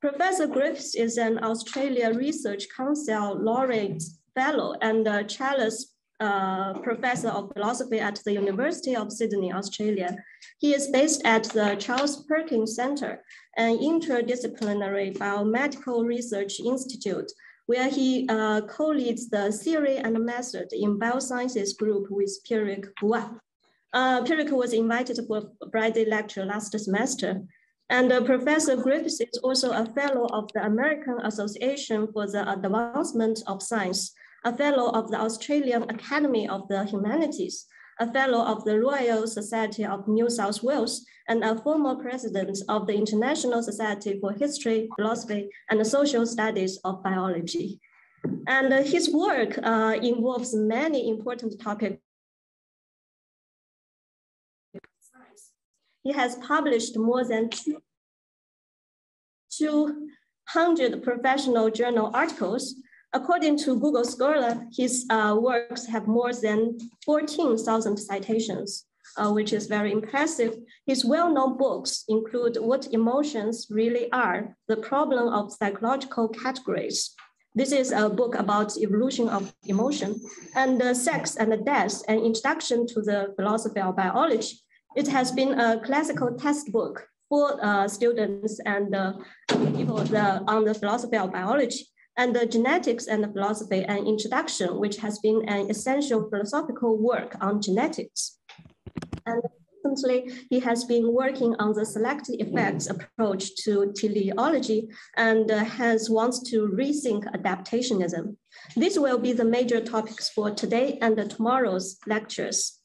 Professor Griffiths is an Australia Research Council Laureate Fellow and a Chalice Professor of Philosophy at the University of Sydney, Australia. He is based at the Charles Perkins Centre, an interdisciplinary biomedical research institute, where he co-leads the theory and method in biosciences group with Pierrick Bourrat. Pierrick was invited for a Friday lecture last semester. And Professor Griffiths is also a fellow of the American Association for the Advancement of Science, a fellow of the Australian Academy of the Humanities, a fellow of the Royal Society of New South Wales, and a former president of the International Society for History, Philosophy, and Social Studies of Biology. And his work involves many important topics. He has published more than 200 professional journal articles. According to Google Scholar, his works have more than 14,000 citations, which is very impressive. His well-known books include What Emotions Really Are, The Problem of Psychological Categories. This is a book about evolution of emotion, and Sex and Death, An Introduction to the Philosophy of Biology. It has been a classical textbook for students and people on the philosophy of biology, and the Genetics and the Philosophy, An Introduction, which has been an essential philosophical work on genetics. And recently, he has been working on the selected effects approach to teleology and hence wants to rethink adaptationism. These will be the major topics for today and tomorrow's lectures.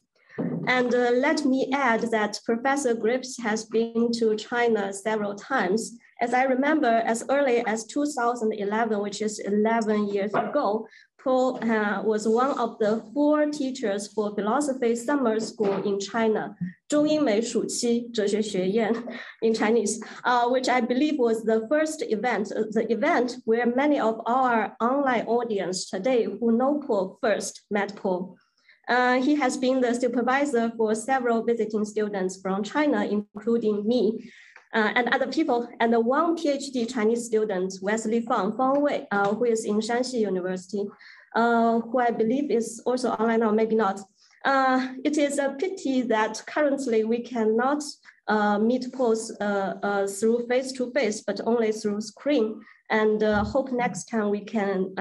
And let me add that Professor Griffiths has been to China several times. As I remember, as early as 2011, which is 11 years ago, Paul was one of the 4 teachers for philosophy summer school in China, Zhongyinmei Shuqi Zhexue Xueyan in Chinese, which I believe was the first event, the event where many of our online audience today who know Paul first met Paul. He has been the supervisor for several visiting students from China, including me and other people, and the one PhD Chinese student, Wesley Fang Fengwei, who is in Shanxi University, who I believe is also online or maybe not. It is a pity that currently we cannot meet Paul's through face-to-face, but only through screen, and hope next time we can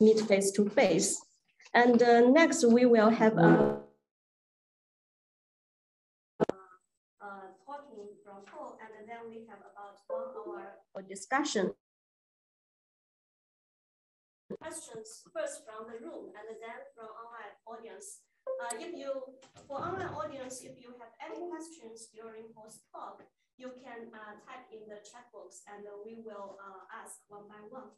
meet face-to-face. And next, we will have a talking from Paul, and then we have about 1 hour for discussion. Questions first from the room, and then from online audience. For online audience, if you have any questions during Paul's talk, you can type in the chat box, and we will ask one by one.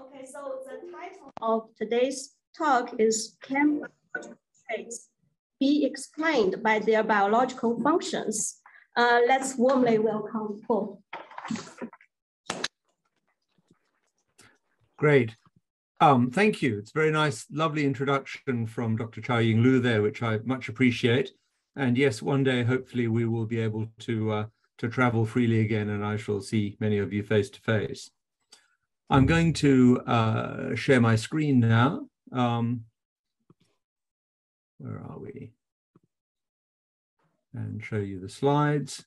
Okay, so the title of today's talk is Can Biological Traits Be Explained by Their Biological Functions? Let's warmly welcome Paul. Great. Thank you. It's a very nice, lovely introduction from Dr. Chao Ying Lu there, which I much appreciate. And yes, one day, hopefully, we will be able to travel freely again, and I shall see many of you face to face. I'm going to share my screen now. Where are we? And show you the slides.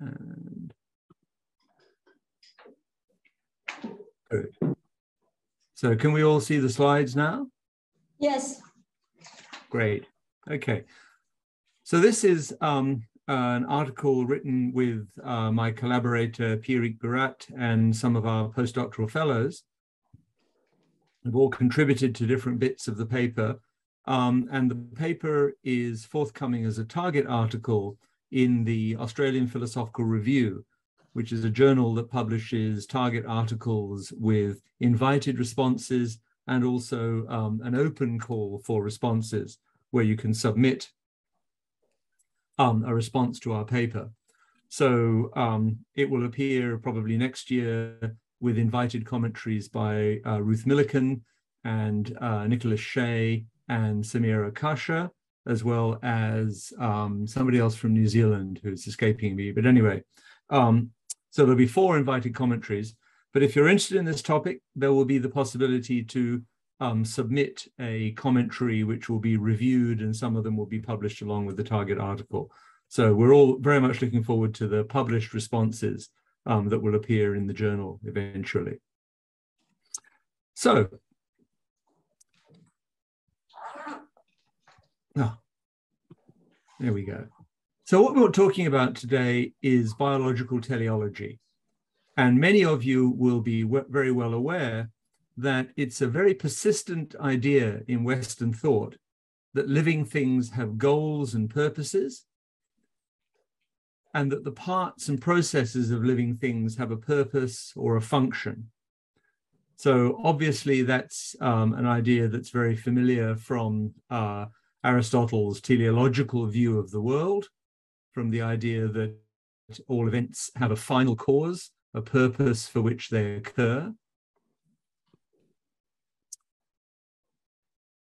And good. So can we all see the slides now? Yes. Great. Okay. So this is an article written with my collaborator Pierrick Bourrat and some of our postdoctoral fellows. We've all contributed to different bits of the paper, and the paper is forthcoming as a target article in the Australian Philosophical Review, which is a journal that publishes target articles with invited responses and also an open call for responses where you can submit a response to our paper. So it will appear probably next year with invited commentaries by Ruth Millikan and Nicholas Shea and Samira Kasha, as well as somebody else from New Zealand who's escaping me. But anyway, So there'll be 4 invited commentaries. But if you're interested in this topic, there will be the possibility to submit a commentary which will be reviewed, and some of them will be published along with the target article. So we're all very much looking forward to the published responses that will appear in the journal eventually. So, there we go. So what we're talking about today is biological teleology. And many of you will be very well aware that it's a very persistent idea in Western thought that living things have goals and purposes, and that the parts and processes of living things have a purpose or a function. So obviously that's an idea that's very familiar from Aristotle's teleological view of the world, from the idea that all events have a final cause, a purpose for which they occur.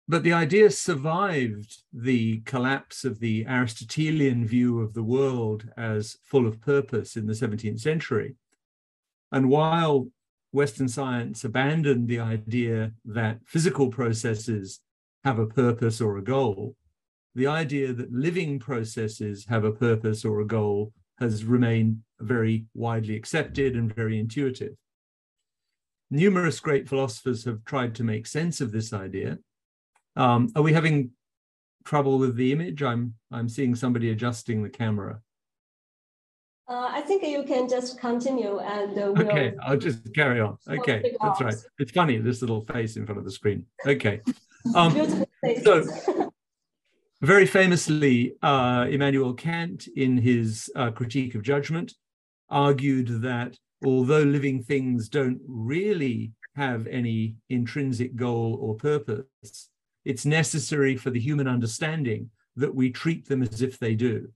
But the idea survived the collapse of the Aristotelian view of the world as full of purpose in the 17th century. And while Western science abandoned the idea that physical processes have a purpose or a goal, the idea that living processes have a purpose or a goal has remained very widely accepted and very intuitive. Numerous great philosophers have tried to make sense of this idea. Are we having trouble with the image? I'm seeing somebody adjusting the camera. I think you can just continue and we'll... Okay, I'll just carry on. Okay, that's right. It's funny, this little face in front of the screen. Okay. So, very famously, Immanuel Kant, in his Critique of Judgment, argued that although living things don't really have any intrinsic goal or purpose, it's necessary for the human understanding that we treat them as if they do.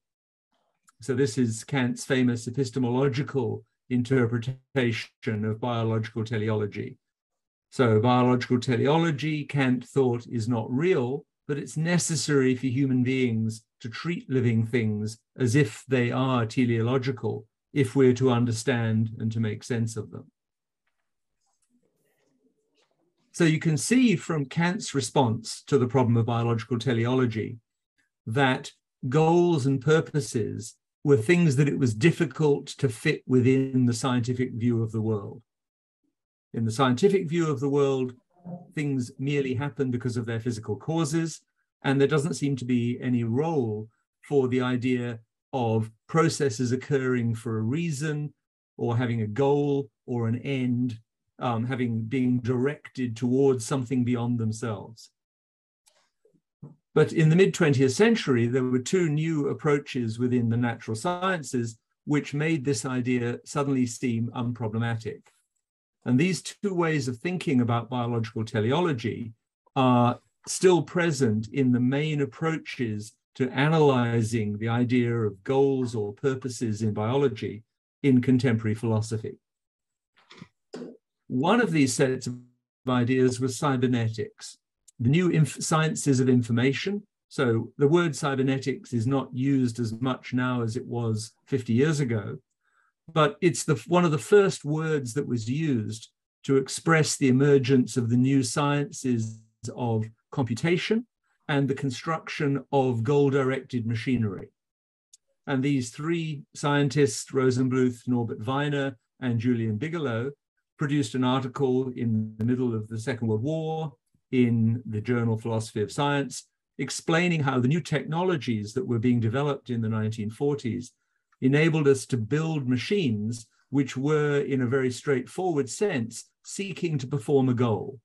So this is Kant's famous epistemological interpretation of biological teleology. So biological teleology, Kant thought, is not real, but it's necessary for human beings to treat living things as if they are teleological, if we're to understand and to make sense of them. So you can see from Kant's response to the problem of biological teleology that goals and purposes were things that it was difficult to fit within the scientific view of the world. In the scientific view of the world, things merely happen because of their physical causes, and there doesn't seem to be any role for the idea of processes occurring for a reason or having a goal or an end. Being directed towards something beyond themselves. But in the mid-20th century, there were 2 new approaches within the natural sciences which made this idea suddenly seem unproblematic. And these 2 ways of thinking about biological teleology are still present in the main approaches to analyzing the idea of goals or purposes in biology in contemporary philosophy. One of these sets of ideas was cybernetics, the new sciences of information. So the word cybernetics is not used as much now as it was 50 years ago, but it's one of the first words that was used to express the emergence of the new sciences of computation and the construction of goal-directed machinery. And these 3 scientists, Rosenbluth, Norbert Wiener, and Julian Bigelow, produced an article in the middle of the Second World War in the journal Philosophy of Science, explaining how the new technologies that were being developed in the 1940s enabled us to build machines which were, in a very straightforward sense, seeking to perform a goal.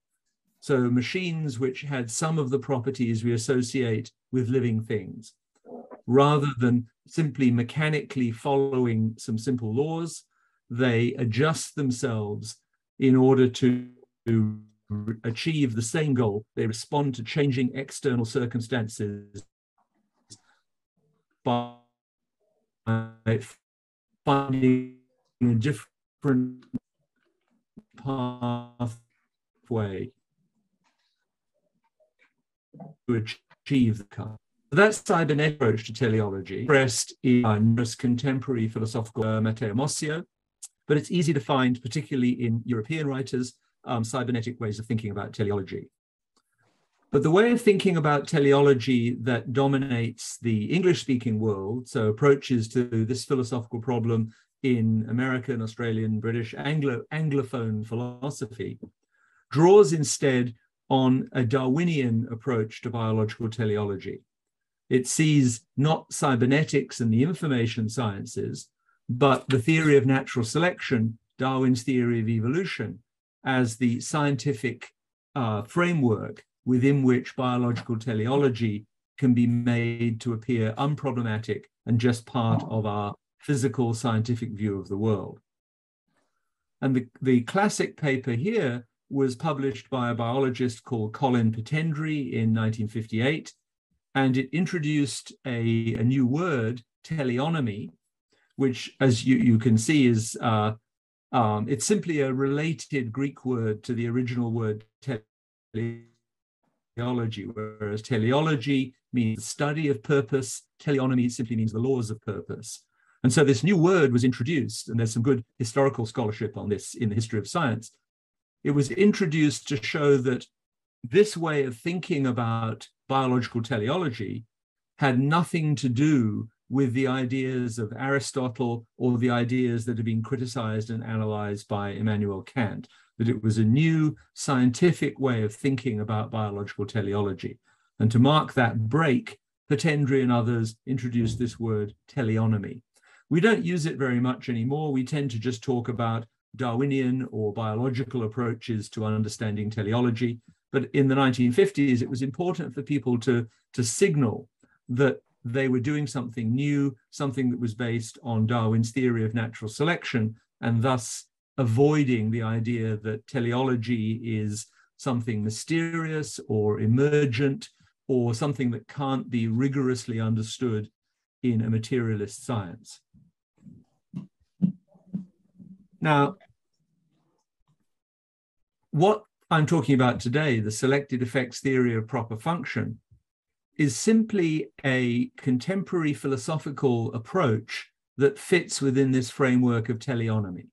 So machines which had some of the properties we associate with living things, rather than simply mechanically following some simple laws, they adjust themselves in order to achieve the same goal. They respond to changing external circumstances by finding a different pathway to achieve the goal. That's cybernetic approach to teleology, expressed in contemporary philosophical Matteo Mossio, but it's easy to find, particularly in European writers, cybernetic ways of thinking about teleology. But the way of thinking about teleology that dominates the English-speaking world, so approaches to this philosophical problem in American, Australian, British, Anglophone philosophy, draws instead on a Darwinian approach to biological teleology. It sees not cybernetics and the information sciences, but the theory of natural selection, Darwin's theory of evolution, as the scientific framework within which biological teleology can be made to appear unproblematic and just part of our physical scientific view of the world. And the classic paper here was published by a biologist called Colin Pittendrigh in 1958, and it introduced a new word, teleonomy, which, as you can see, is it's simply a related Greek word to the original word teleology, whereas teleology means study of purpose, teleonomy simply means the laws of purpose. And so this new word was introduced, and there's some good historical scholarship on this in the history of science. It was introduced to show that this way of thinking about biological teleology had nothing to do with the ideas of Aristotle or the ideas that had been criticized and analyzed by Immanuel Kant, that it was a new scientific way of thinking about biological teleology. And to mark that break, Pittendrigh and others introduced this word teleonomy. We don't use it very much anymore. We tend to just talk about Darwinian or biological approaches to understanding teleology. But in the 1950s, it was important for people to signal that they were doing something new, something that was based on Darwin's theory of natural selection, and thus avoiding the idea that teleology is something mysterious or emergent or something that can't be rigorously understood in a materialist science. Now, what I'm talking about today, the selected effects theory of proper function, is simply a contemporary philosophical approach that fits within this framework of teleonomy.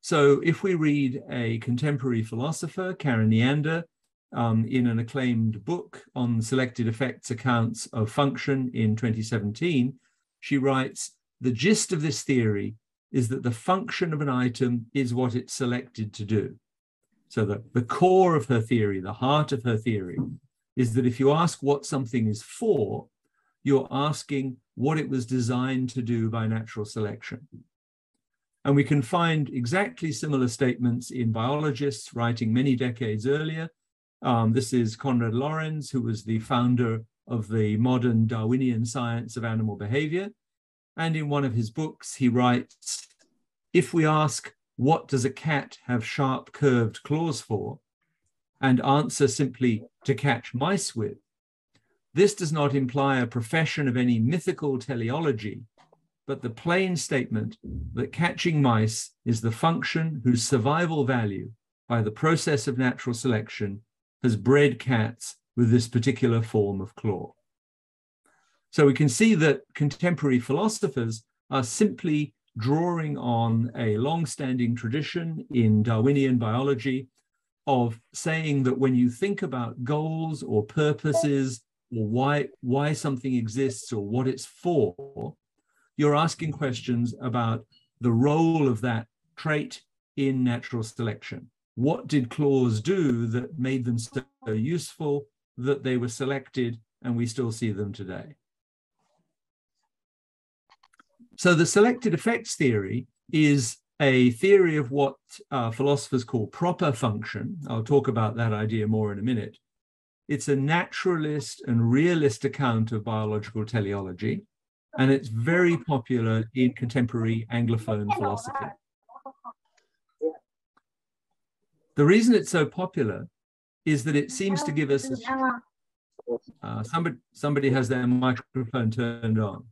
So if we read a contemporary philosopher, Karen Neander, in an acclaimed book on selected effects accounts of function in 2017, she writes, "The gist of this theory is that the function of an item is what it's selected to do." So the core of her theory, the heart of her theory, is that if you ask what something is for, you're asking what it was designed to do by natural selection. And we can find exactly similar statements in biologists writing many decades earlier. This is Conrad Lorenz, who was the founder of the modern Darwinian science of animal behavior. And in one of his books, he writes, "If we ask, what does a cat have sharp curved claws for? And answer simply, to catch mice with. This does not imply a profession of any mythical teleology, but the plain statement that catching mice is the function whose survival value by the process of natural selection has bred cats with this particular form of claw." So we can see that contemporary philosophers are simply drawing on a long-standing tradition in Darwinian biology of saying that when you think about goals or purposes or why something exists or what it's for, you're asking questions about the role of that trait in natural selection. What did claws do that made them so useful that they were selected and we still see them today? So the selected effects theory is a theory of what philosophers call proper function. I'll talk about that idea more in a minute. It's a naturalist and realist account of biological teleology, and it's very popular in contemporary Anglophone philosophy. The reason it's so popular is that it seems to give us... somebody has their microphone turned on.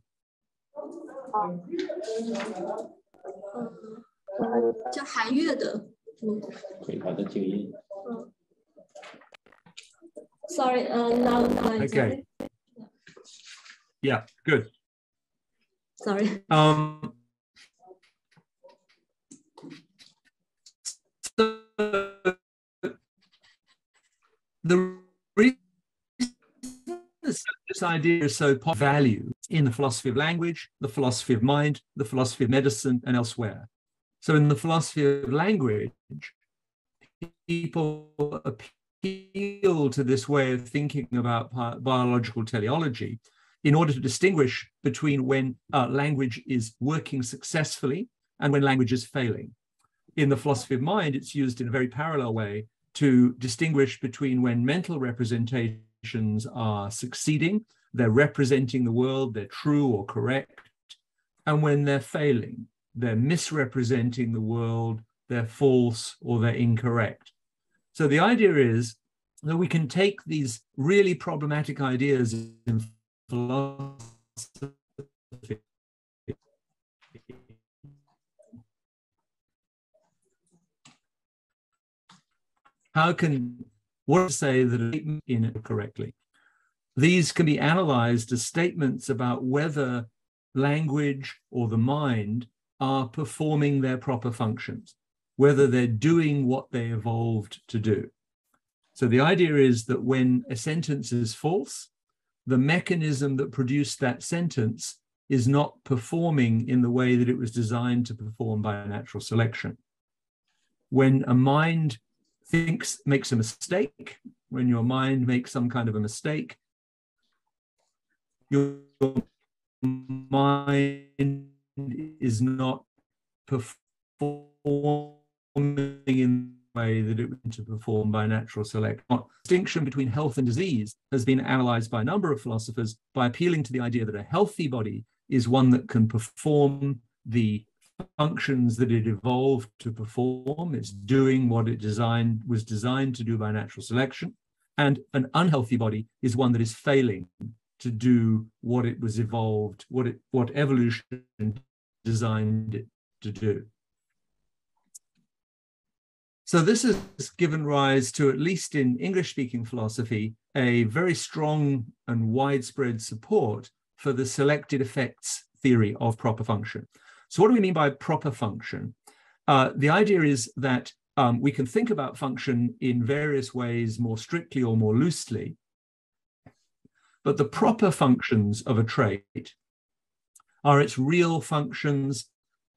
Sorry, okay. Yeah, good. Sorry. idea is so popular value in the philosophy of language, the philosophy of mind, the philosophy of medicine, and elsewhere. So in the philosophy of language, people appeal to this way of thinking about biological teleology in order to distinguish between when language is working successfully and when language is failing. In the philosophy of mind, it's used in a very parallel way to distinguish between when mental representations are succeeding, they're representing the world, they're true or correct, and when they're failing, they're misrepresenting the world, they're false or they're incorrect. So the idea is that we can take these really problematic ideas in philosophy what say that are incorrectly. These can be analyzed as statements about whether language or the mind are performing their proper functions, whether they're doing what they evolved to do. So the idea is that when a sentence is false, the mechanism that produced that sentence is not performing in the way that it was designed to perform by natural selection. When a mind makes a mistake, when your mind makes some kind of a mistake, your mind is not performing in the way that it went to perform by natural selection. The distinction between health and disease has been analyzed by a number of philosophers by appealing to the idea that a healthy body is one that can perform the functions that it evolved to perform. It's doing what it was designed to do by natural selection. And an unhealthy body is one that is failing to do what it was evolved, what evolution designed it to do. So this has given rise to, at least in English-speaking philosophy, a very strong and widespread support for the selected effects theory of proper function. So what do we mean by proper function? The idea is that we can think about function in various ways, more strictly or more loosely, but the proper functions of a trait are its real functions,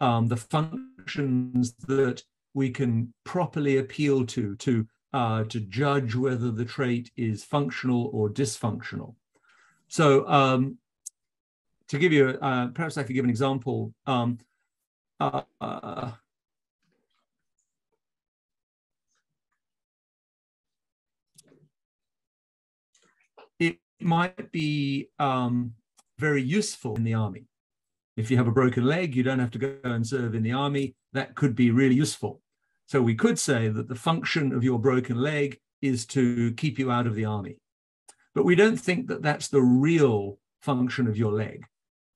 the functions that we can properly appeal to judge whether the trait is functional or dysfunctional. So to give you, perhaps I could give an example. It might be very useful in the army. If you have a broken leg, you don't have to go and serve in the army. That could be really useful. So we could say that the function of your broken leg is to keep you out of the army. But we don't think that that's the real function of your leg.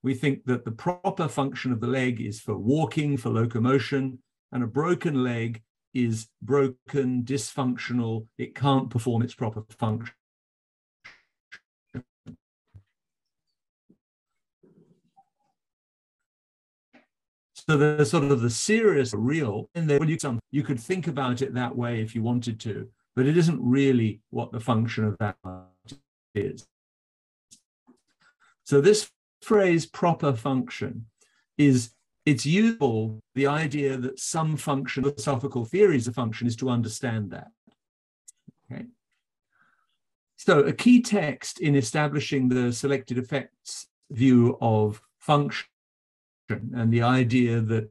We think that the proper function of the leg is for walking, for locomotion, and a broken leg is broken, dysfunctional. It can't perform its proper function. So there's sort of the serious, real, and then you could think about it that way if you wanted to, but it isn't really what the function of that is. So this phrase, proper function, it's useful, the idea that some function, philosophical theories of function, is to understand that. Okay. So a key text in establishing the selected effects view of function and the idea that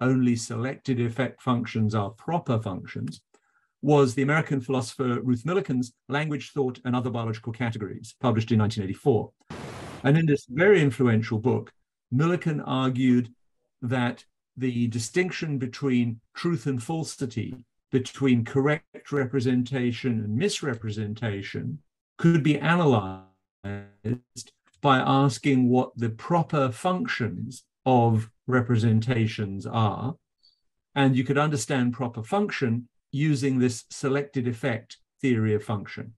only selected effect functions are proper functions was the American philosopher Ruth Millikan's Language, Thought, and Other Biological Categories, published in 1984. And in this very influential book, Millikan argued that the distinction between truth and falsity, between correct representation and misrepresentation, could be analyzed by asking what the proper functions of representations are. And you could understand proper function using this selected effect theory of function.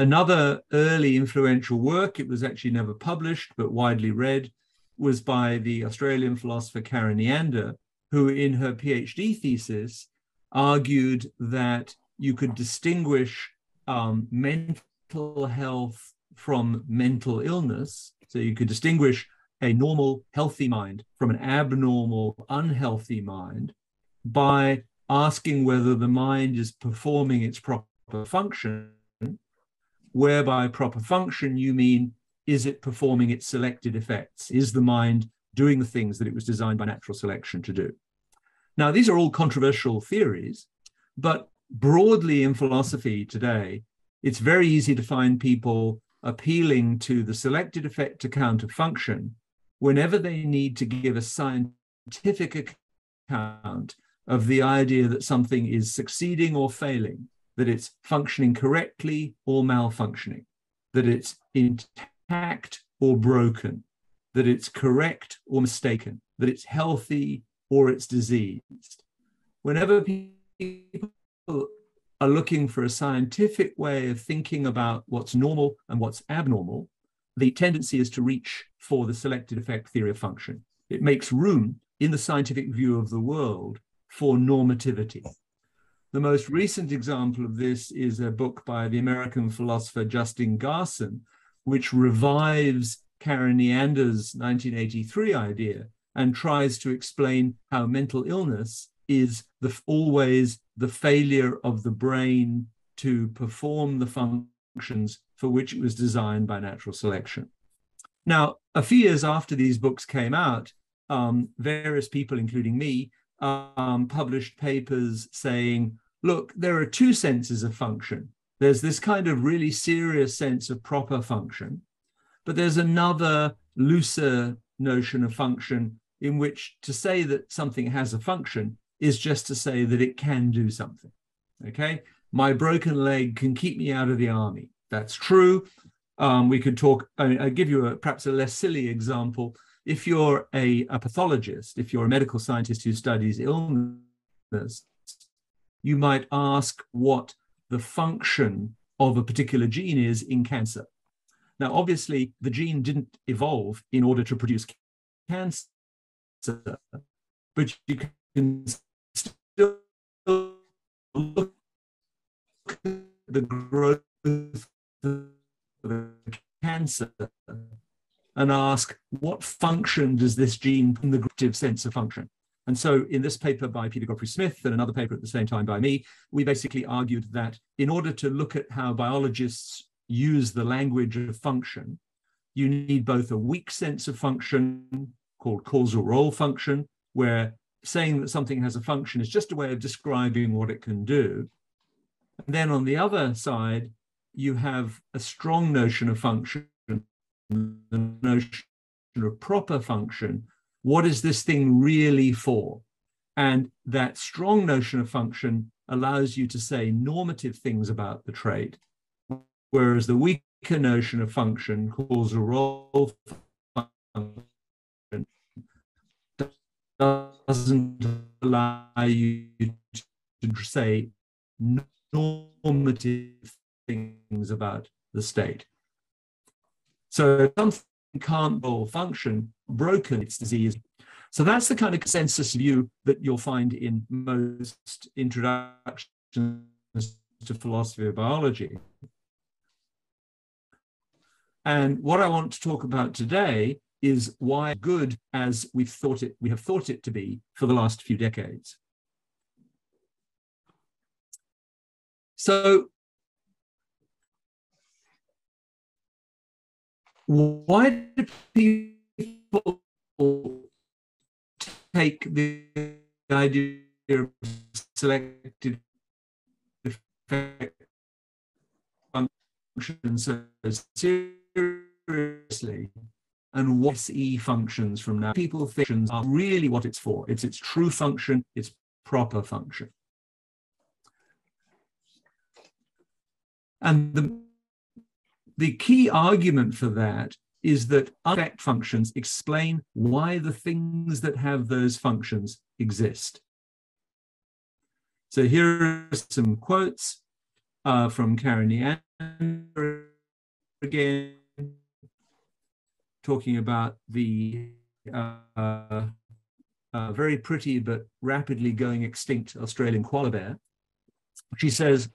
Another early influential work, it was actually never published but widely read, was by the Australian philosopher Karen Neander, who in her PhD thesis argued that you could distinguish mental health from mental illness. So you could distinguish a normal, healthy mind from an abnormal, unhealthy mind by asking whether the mind is performing its proper function, whereby proper function you mean, is it performing its selected effects? Is the mind doing the things that it was designed by natural selection to do? Now, these are all controversial theories, but broadly in philosophy today, it's very easy to find people appealing to the selected effect account of function whenever they need to give a scientific account of the idea that something is succeeding or failing, that it's functioning correctly or malfunctioning, that it's intact or broken, that it's correct or mistaken, that it's healthy or it's diseased. Whenever people are looking for a scientific way of thinking about what's normal and what's abnormal, the tendency is to reach for the selected effect theory of function. It makes room in the scientific view of the world for normativity. The most recent example of this is a book by the American philosopher Justin Garson, which revives Karen Neander's 1983 idea and tries to explain how mental illness is always the failure of the brain to perform the functions for which it was designed by natural selection. Now, a few years after these books came out, various people, including me, published papers saying, look, there are two senses of function. There's this kind of really serious sense of proper function, but there's another looser notion of function in which to say that something has a function is just to say that it can do something. Okay, my broken leg can keep me out of the army. That's true. We could talk, I'll give you perhaps a less silly example. If you're a pathologist, if you're a medical scientist who studies illness, you might ask what the function of a particular gene is in cancer. Now, obviously, the gene didn't evolve in order to produce cancer, but you can still look at the growth of the cancer and ask, what function does this gene in the cognitive sense of function? And so in this paper by Peter Godfrey-Smith and another paper at the same time by me, we basically argued that in order to look at how biologists use the language of function, you need both a weak sense of function called causal role function, where saying that something has a function is just a way of describing what it can do. And then on the other side, you have a strong notion of function, the notion of proper function. What is this thing really for? And that strong notion of function allows you to say normative things about the trait, whereas the weaker notion of function, causal role function, doesn't allow you to say normative things about the state. So if something can't function, broken, it's disease. So that's the kind of consensus view that you'll find in most introductions to philosophy of biology. And what I want to talk about today is why good as we have thought it to be for the last few decades. So why do people take the idea of selected effect function so seriously, and what SE functions from now? People think functions are really what it's for. It's its true function, its proper function. And the key argument for that is that effect functions explain why the things that have those functions exist. So here are some quotes from Karen Neander again, talking about the very pretty but rapidly going extinct Australian koala bear. She says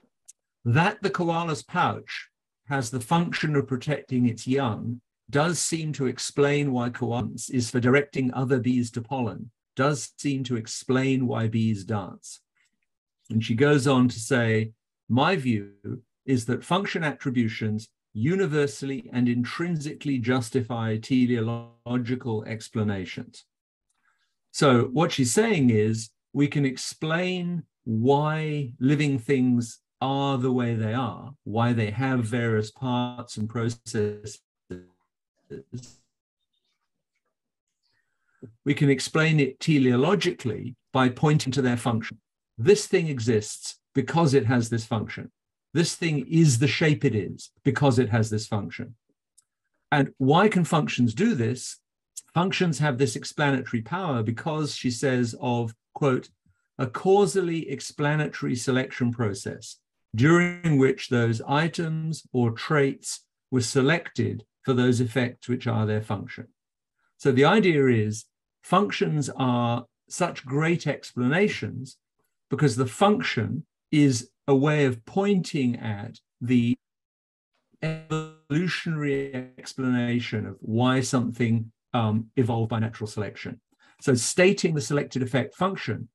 that the koala's pouch has the function of protecting its young, does seem to explain why coalescence is for directing other bees to pollen, does seem to explain why bees dance. And she goes on to say, my view is that function attributions universally and intrinsically justify teleological explanations. So what she's saying is we can explain why living things are the way they are, why they have various parts and processes. We can explain it teleologically by pointing to their function. This thing exists because it has this function. This thing is the shape it is because it has this function. And why can functions do this? Functions have this explanatory power because, she says, of, quote, a causally explanatory selection process during which those items or traits were selected for those effects which are their function. So the idea is functions are such great explanations because the function is a way of pointing at the evolutionary explanation of why something evolved by natural selection. So stating the selected effect function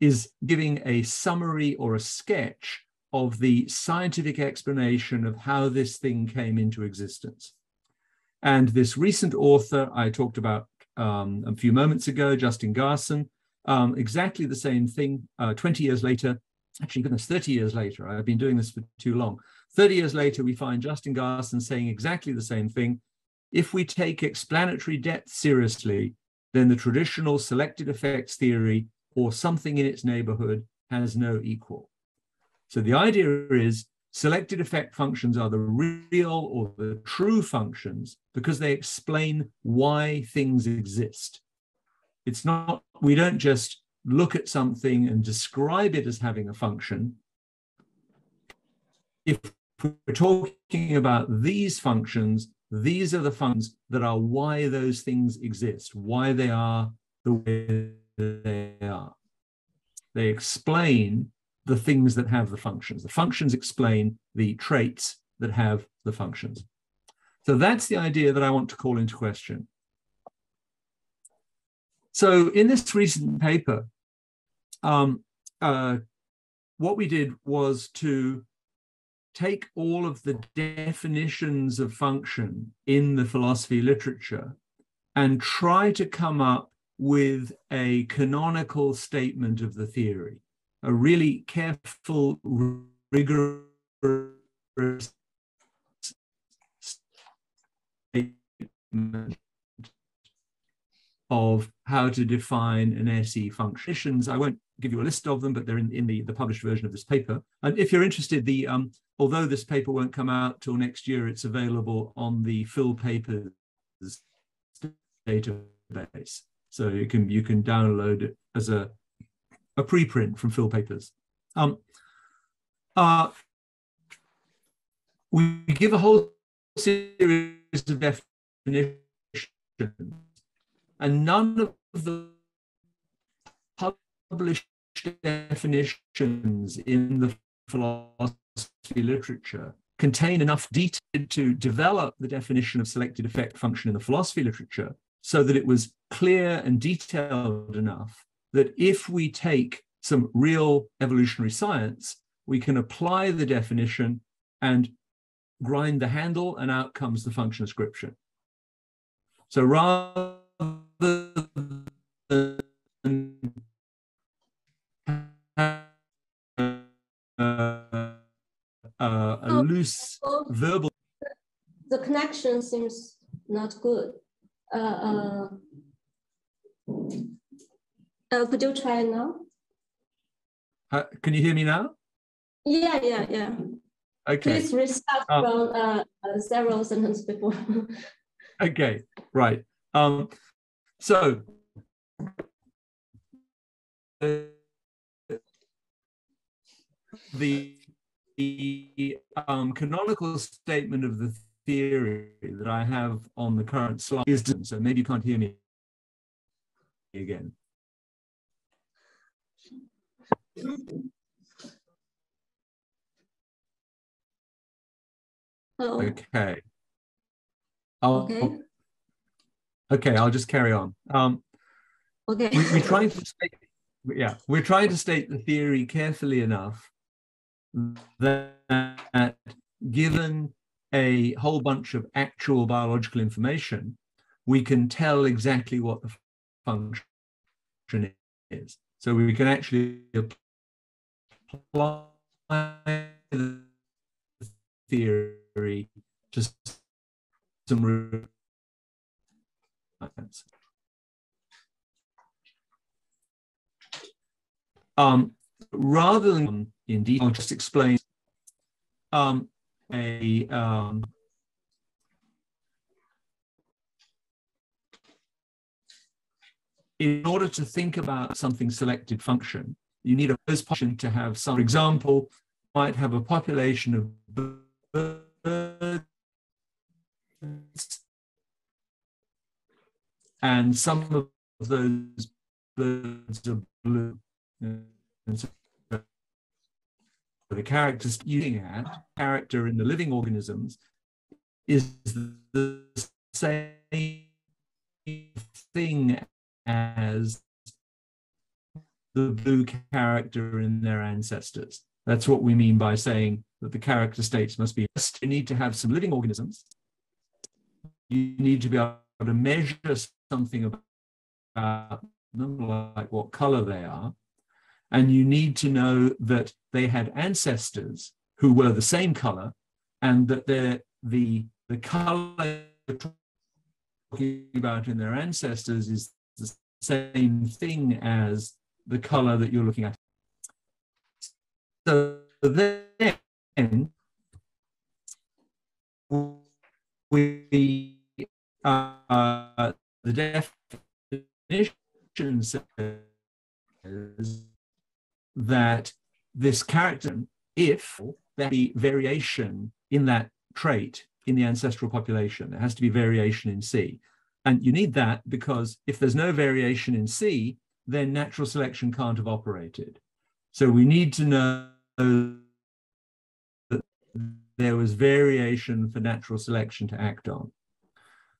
is giving a summary or a sketch of the scientific explanation of how this thing came into existence. And this recent author I talked about a few moments ago, Justin Garson, exactly the same thing 20 years later. Actually, goodness, 30 years later, I've been doing this for too long. 30 years later, we find Justin Garson saying exactly the same thing. If we take explanatory depth seriously, then the traditional selected effects theory or something in its neighborhood has no equal. So the idea is selected effect functions are the real or the true functions because they explain why things exist. It's not, we don't just look at something and describe it as having a function. If we're talking about these functions, these are the functions that are why those things exist, why they are the way they are. They explain the things that have the functions. The functions explain the traits that have the functions. So that's the idea that I want to call into question. So in this recent paper, what we did was to take all of the definitions of function in the philosophy literature and try to come up with a canonical statement of the theory, a really careful, rigorous statement of how to define an SE function. I won't give you a list of them, but they're in the published version of this paper. And if you're interested, the although this paper won't come out till next year, it's available on the Phil Papers database. So you can download it as a preprint from Phil Papers. We give a whole series of definitions, and none of the published definitions in the philosophy literature contain enough detail to develop the definition of selected effect function in the philosophy literature so that it was clear and detailed enough that if we take some real evolutionary science, we can apply the definition and grind the handle, and out comes the function description. So rather a loose verbal. The connection seems not good. Could you try now? Can you hear me now? Yeah. Okay. Please restart from several sentences before. Okay, right. So the canonical statement of the theory that I have on the current slide is done, so maybe you can't hear me again. Oh. Okay. I'll just carry on. Okay. We're trying to state the theory carefully enough that given a whole bunch of actual biological information, we can tell exactly what the function is. So we can actually apply the theory to some root science. Rather than indeed, I'll just explain in order to think about something selected function, you need a first function to have some. For example, you might have a population of birds, and some of those birds are blue. And so the characters using at character in the living organisms is the same thing as the blue character in their ancestors. That's what we mean by saying that the character states must be. You need to have some living organisms. You need to be able to measure something about them, like what color they are. And you need to know that they had ancestors who were the same color, and that the color you're talking about in their ancestors is the same thing as the color that you're looking at. So then we the definition says that this character, if there be variation in that trait in the ancestral population, there has to be variation in C. And you need that because if there's no variation in C, then natural selection can't have operated. So we need to know that there was variation for natural selection to act on.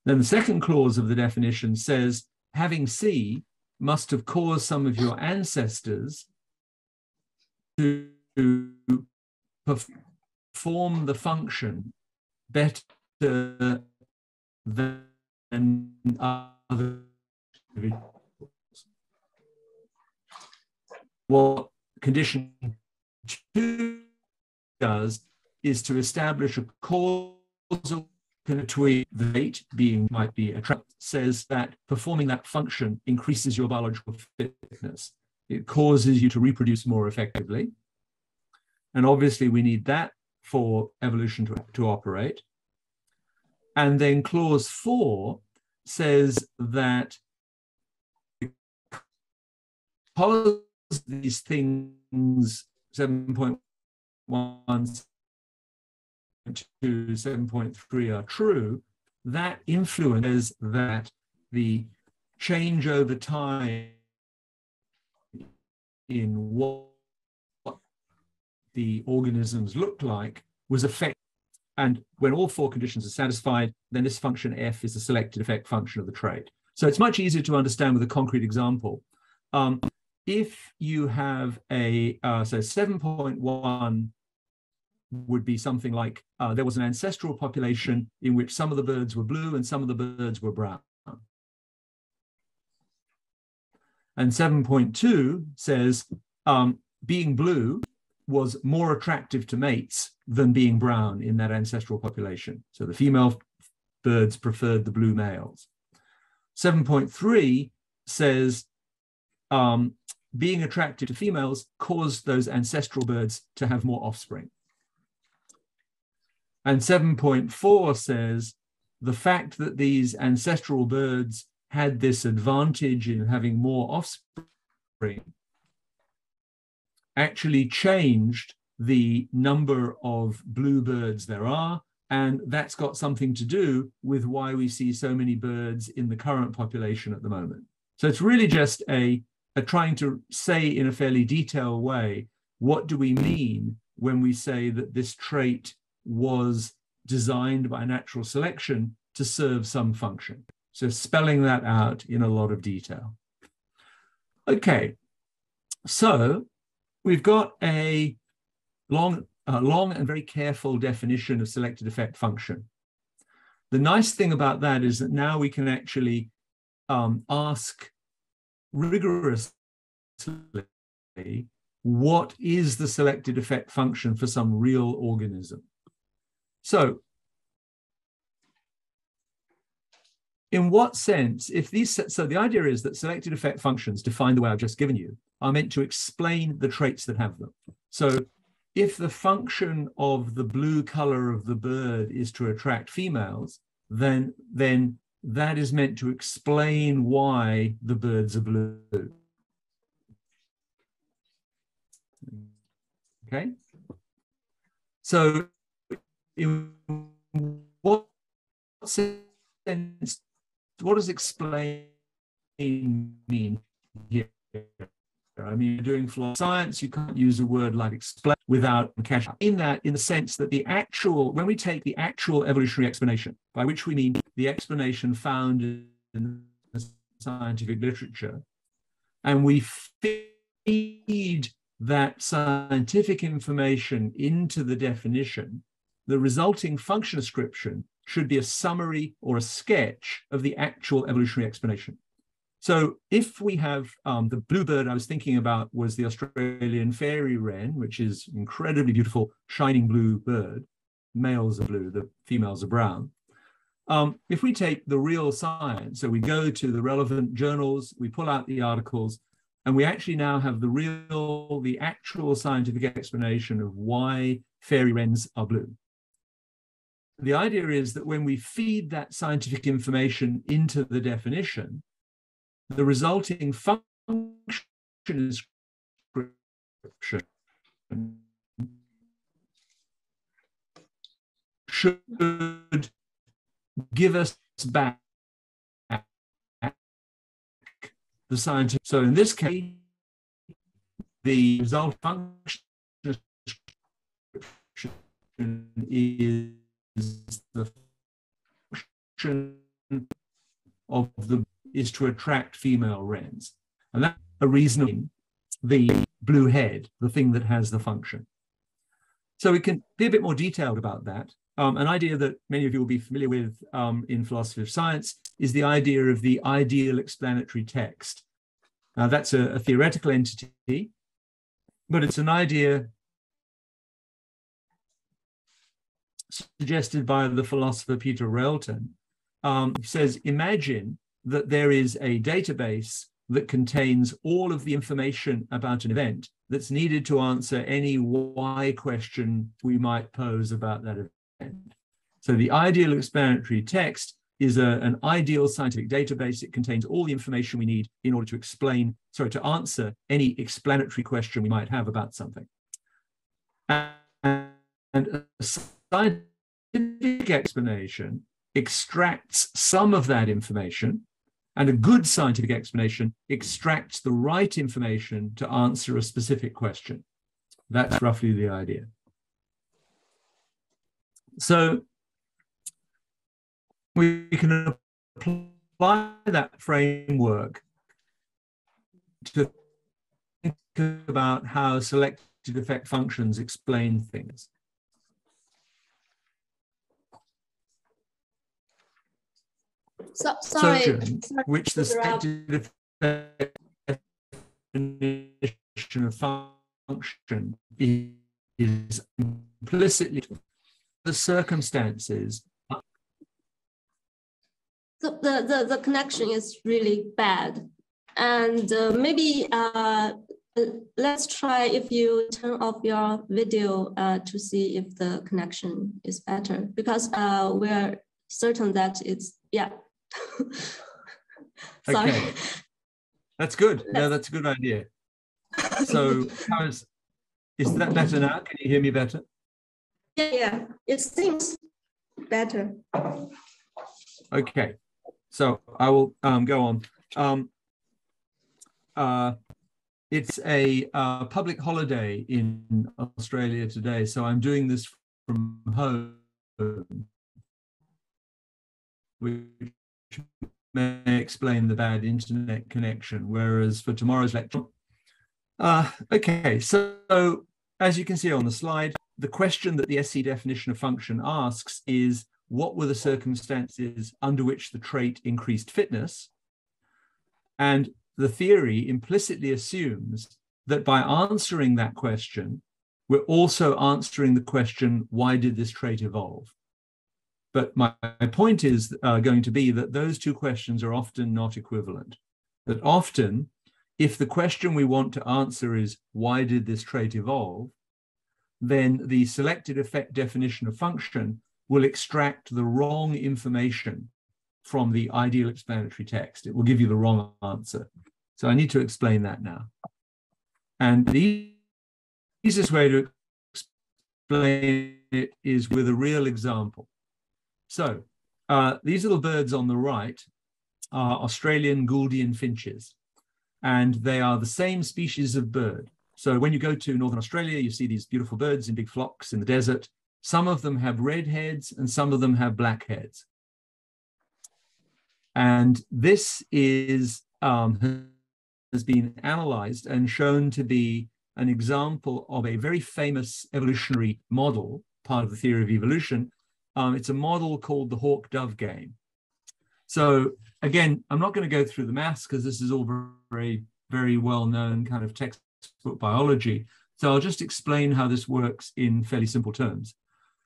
Then the second clause of the definition says, having C must have caused some of your ancestors to perform the function better than other individuals. What condition 2 does is to establish a causal between the rate being might be attracted, says that performing that function increases your biological fitness. It causes you to reproduce more effectively. And obviously we need that for evolution to operate. And then clause 4 says that because these things, 7.1, 7.2, 7.3 are true, that influences that the change over time in what the organisms looked like was affected. And when all 4 conditions are satisfied, then this function F is the selected effect function of the trait. So it's much easier to understand with a concrete example. If you have a, so 7.1 would be something like, there was an ancestral population in which some of the birds were blue and some of the birds were brown. And 7.2 says being blue was more attractive to mates than being brown in that ancestral population. So the female birds preferred the blue males. 7.3 says being attractive to females caused those ancestral birds to have more offspring. And 7.4 says the fact that these ancestral birds had this advantage in having more offspring actually changed the number of bluebirds there are, and that's got something to do with why we see so many birds in the current population at the moment. So it's really just a trying to say in a fairly detailed way, what do we mean when we say that this trait was designed by natural selection to serve some function. So spelling that out in a lot of detail. Okay, so we've got a long and very careful definition of selected effect function. The nice thing about that is that now we can actually ask rigorously what is the selected effect function for some real organism. So in what sense, if these, so the idea is that selected effect functions defined the way I've just given you are meant to explain the traits that have them. So if the function of the blue color of the bird is to attract females, then that is meant to explain why the birds are blue. Okay. So in what sense, what does explain mean here? I mean, you're doing philosophy of science, you can't use a word like explain without cash in that, in the sense that the actual, when we take the actual evolutionary explanation, by which we mean the explanation found in the scientific literature, and we feed that scientific information into the definition, the resulting function description should be a summary or a sketch of the actual evolutionary explanation. So if we have the bluebird I was thinking about was the Australian fairy wren, which is an incredibly beautiful, shining blue bird. Males are blue, the females are brown. If we take the real science, so we go to the relevant journals, we pull out the articles, and we actually now have the real, the actual scientific explanation of why fairy wrens are blue. The idea is that when we feed that scientific information into the definition, the resulting function description should give us back the scientific. So in this case, the result function description is the function of the is to attract female wrens. And that's a reason the blue head, the thing that has the function. So we can be a bit more detailed about that. An idea that many of you will be familiar with in Philosophy of Science is the idea of the ideal explanatory text. Now that's a theoretical entity, but it's an idea suggested by the philosopher Peter Relton. He says, imagine that there is a database that contains all of the information about an event that's needed to answer any why question we might pose about that event. So the ideal explanatory text is an ideal scientific database. It contains all the information we need in order to explain, sorry, to answer any explanatory question we might have about something. And a scientific explanation extracts some of that information, and a good scientific explanation extracts the right information to answer a specific question. That's roughly the idea. So we can apply that framework to think about how selected effect functions explain things. So, sorry, which the selected effect definition of function is implicitly the circumstances. The connection is really bad, and maybe let's try if you turn off your video to see if the connection is better, because we're certain that it's yeah. Sorry. Okay. That's good. Yeah, that's a good idea. So how is that better now? Can you hear me better? Yeah, it seems better. Okay, so I will go on. It's a public holiday in Australia today, so I'm doing this from home. which may explain the bad internet connection, whereas for tomorrow's lecture. Okay, so as you can see on the slide, the question that the SC definition of function asks is, what were the circumstances under which the trait increased fitness? And the theory implicitly assumes that by answering that question, we're also answering the question, why did this trait evolve? But my point is going to be that those two questions are often not equivalent. That often, if the question we want to answer is, why did this trait evolve? Then the selected effect definition of function will extract the wrong information from the ideal explanatory text. It will give you the wrong answer. So I need to explain that now. And the easiest way to explain it is with a real example. So these little birds on the right are Australian Gouldian finches, and they are the same species of bird. So when you go to Northern Australia, you see these beautiful birds in big flocks in the desert. Some of them have red heads and some of them have black heads. And this is, has been analyzed and shown to be an example of a very famous evolutionary model, part of the theory of evolution. It's a model called the hawk-dove game. So again, I'm not going to go through the maths because this is all very, very well-known kind of textbook biology. So I'll just explain how this works in fairly simple terms.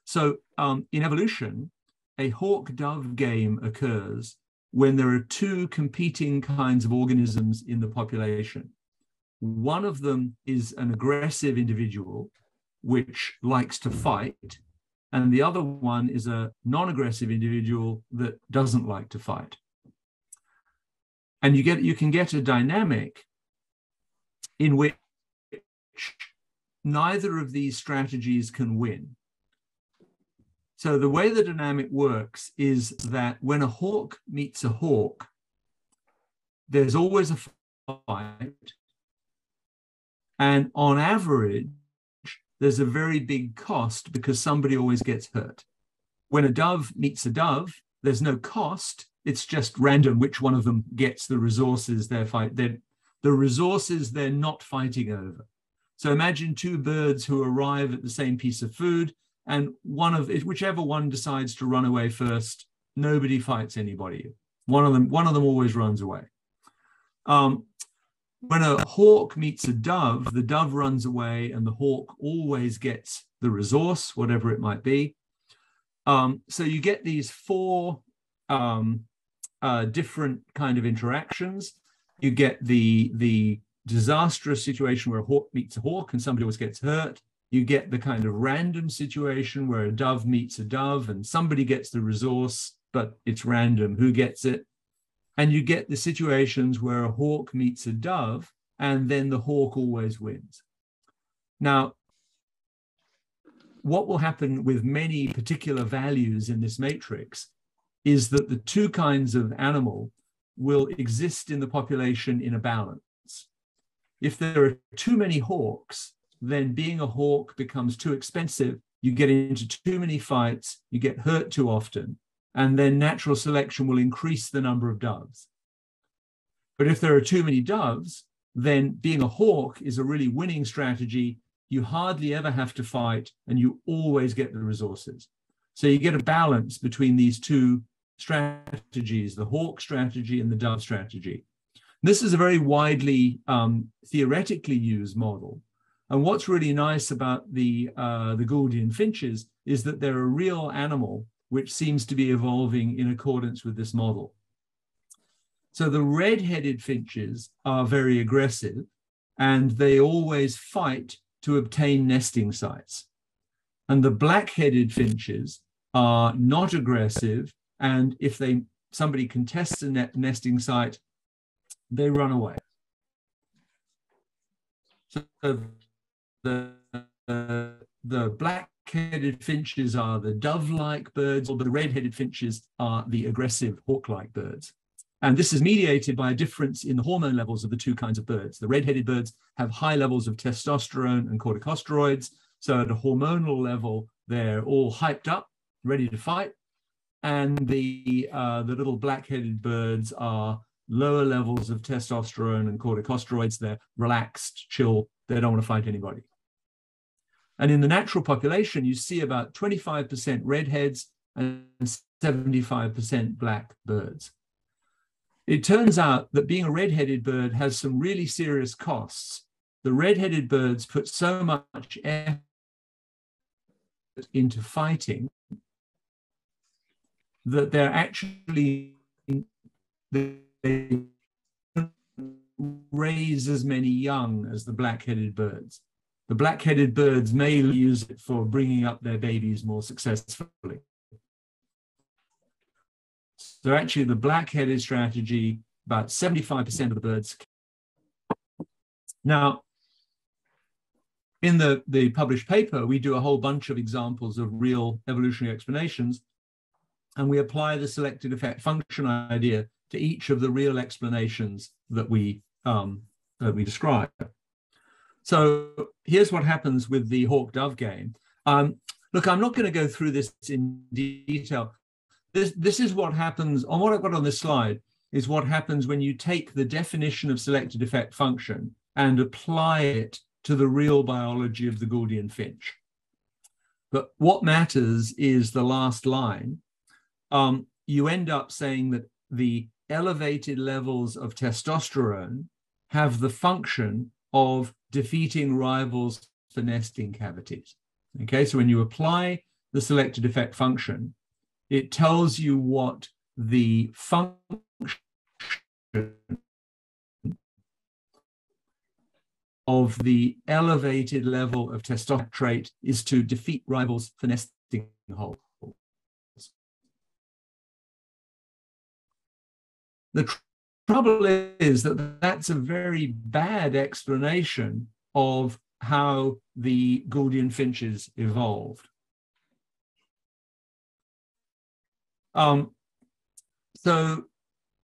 So in evolution, a hawk-dove game occurs when there are two competing kinds of organisms in the population. One of them is an aggressive individual, which likes to fight, and the other one is a non-aggressive individual that doesn't like to fight. And you can get a dynamic in which neither of these strategies can win. So the way the dynamic works is that when a hawk meets a hawk, there's always a fight. And on average, there's a very big cost because somebody always gets hurt. When a dove meets a dove, there's no cost. It's just random which one of them gets the resources they're not fighting over. So imagine two birds who arrive at the same piece of food, and whichever one decides to run away first, nobody fights anybody. One of them always runs away. When a hawk meets a dove, the dove runs away and the hawk always gets the resource, whatever it might be. So you get these four different kind of interactions. You get the disastrous situation where a hawk meets a hawk and somebody always gets hurt. You get the kind of random situation where a dove meets a dove and somebody gets the resource, but it's random who gets it. And you get the situations where a hawk meets a dove and then the hawk always wins. Now, what will happen with many particular values in this matrix is that the two kinds of animal will exist in the population in a balance. If there are too many hawks, then being a hawk becomes too expensive. You get into too many fights, you get hurt too often, and then natural selection will increase the number of doves. But if there are too many doves, then being a hawk is a really winning strategy. You hardly ever have to fight, and you always get the resources. So you get a balance between these two strategies, the hawk strategy and the dove strategy. This is a very widely theoretically used model. And what's really nice about the Gouldian finches is that they're a real animal which seems to be evolving in accordance with this model. So the red-headed finches are very aggressive and they always fight to obtain nesting sites. And the black-headed finches are not aggressive, and if somebody contests a nesting site, they run away. So the black-headed finches are the dove-like birds, but the red-headed finches are the aggressive hawk-like birds. And this is mediated by a difference in the hormone levels of the two kinds of birds. The red-headed birds have high levels of testosterone and corticosteroids. So at a hormonal level, they're all hyped up, ready to fight, and the little black-headed birds are lower levels of testosterone and corticosteroids. They're relaxed, chill, they don't want to fight anybody. And in the natural population, you see about 25% redheads and 75% black birds. It turns out that being a red-headed bird has some really serious costs. The red-headed birds put so much effort into fighting that they're actually, they raise as many young as the black-headed birds. The black-headed birds may use it for bringing up their babies more successfully. So actually the black-headed strategy, about 75% of the birds. Now, in the published paper, we do a whole bunch of examples of real evolutionary explanations, and we apply the selected effect function idea to each of the real explanations that we describe. So here's what happens with the hawk-dove game. Look, I'm not going to go through this in detail. This is what happens, on what I've got on this slide, is what happens when you take the definition of selected effect function and apply it to the real biology of the Gouldian finch. But what matters is the last line. You end up saying that the elevated levels of testosterone have the function of defeating rivals for nesting cavities. Okay, so when you apply the selected effect function, it tells you what the function of the elevated level of testosterone trait is to defeat rivals for nesting holes. The trouble is that that's a very bad explanation of how the Gouldian finches evolved. So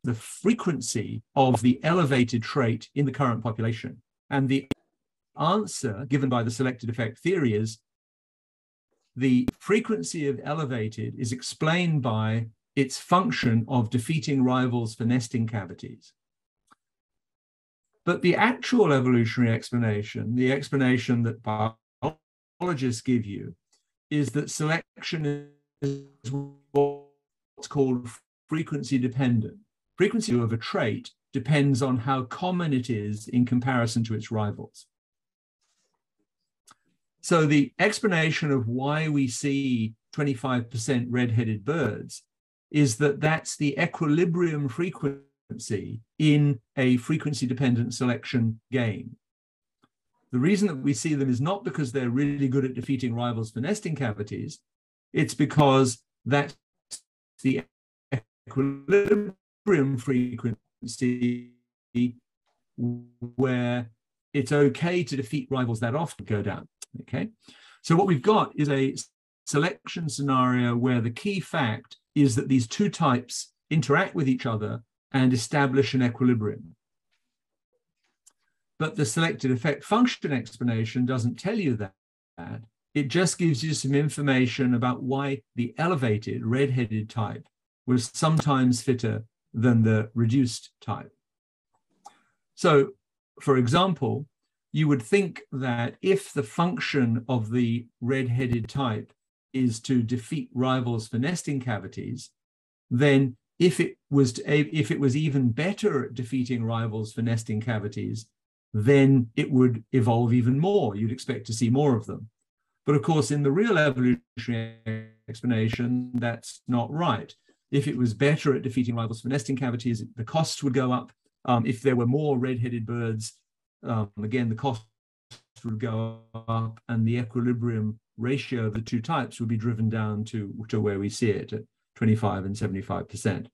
the frequency of the elevated trait in the current population, and the answer given by the selected effect theory is the frequency of elevated is explained by its function of defeating rivals for nesting cavities. But the actual evolutionary explanation, the explanation that biologists give you, is that selection is what's called frequency dependent. Frequency of a trait depends on how common it is in comparison to its rivals. So the explanation of why we see 25% red-headed birds is that that's the equilibrium frequency in a frequency-dependent selection game. The reason that we see them is not because they're really good at defeating rivals for nesting cavities, it's because that's the equilibrium frequency where it's okay to defeat rivals that often go down, okay? So what we've got is a selection scenario where the key fact is that these two types interact with each other and establish an equilibrium. But the selected effect function explanation doesn't tell you that. It just gives you some information about why the elevated red-headed type was sometimes fitter than the reduced type. So, for example, you would think that if the function of the red-headed type is to defeat rivals for nesting cavities, then if it was even better at defeating rivals for nesting cavities, then it would evolve even more. You'd expect to see more of them. But of course, in the real evolutionary explanation, that's not right. If it was better at defeating rivals for nesting cavities, the costs would go up. If there were more red-headed birds, again, the costs would go up, and the equilibrium ratio of the two types would be driven down to where we see it at 25 and 75%.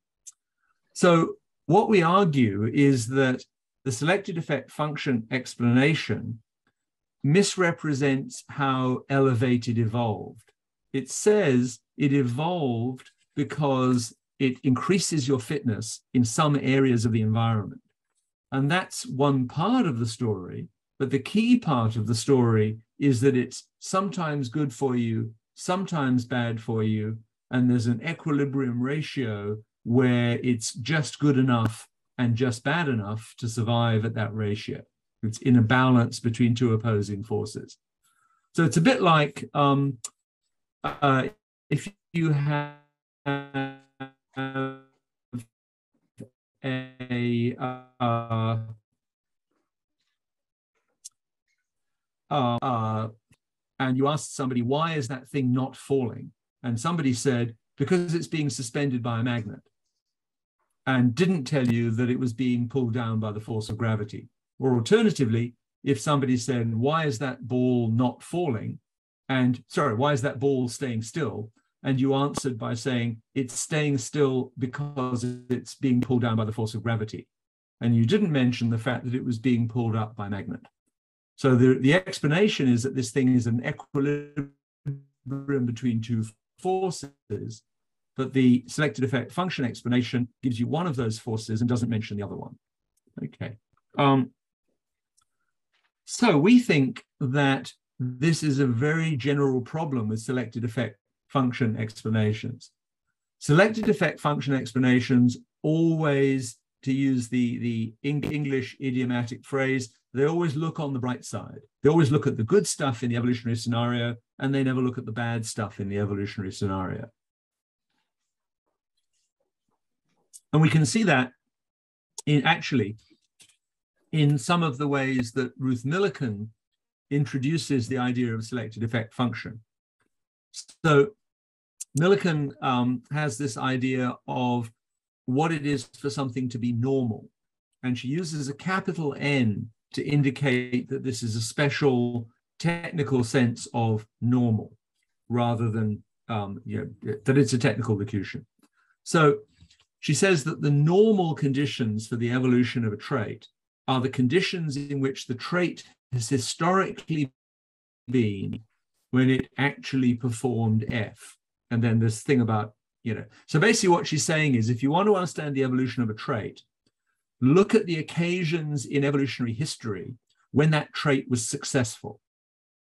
So what we argue is that the selected effect function explanation misrepresents how elevated evolved. It says it evolved because it increases your fitness in some areas of the environment. And that's one part of the story, but the key part of the story is that it's sometimes good for you, sometimes bad for you, and there's an equilibrium ratio where it's just good enough and just bad enough to survive at that ratio. It's in a balance between two opposing forces. So it's a bit like if you have and you asked somebody, why is that thing not falling? And somebody said, because it's being suspended by a magnet, and didn't tell you that it was being pulled down by the force of gravity. Or alternatively, if somebody said, why is that ball not falling? And sorry, why is that ball staying still? And you answered by saying, it's staying still because it's being pulled down by the force of gravity. And you didn't mention the fact that it was being pulled up by a magnet. So the explanation is that this thing is an equilibrium between two forces, but the selected effect function explanation gives you one of those forces and doesn't mention the other one. Okay. So we think that this is a very general problem with selected effect function explanations. Selected effect function explanations always, to use the English idiomatic phrase, they always look on the bright side. They always look at the good stuff in the evolutionary scenario, and they never look at the bad stuff in the evolutionary scenario. And we can see that in actually in some of the ways that Ruth Millikan introduces the idea of selected effect function. So Millikan has this idea of what it is for something to be normal. And she uses a capital N to indicate that this is a special technical sense of normal, rather than you know, that it's a technical locution. So she says that the normal conditions for the evolution of a trait are the conditions in which the trait has historically been when it actually performed F. And then this thing about, you know, so basically what she's saying is, if you want to understand the evolution of a trait, look at the occasions in evolutionary history when that trait was successful.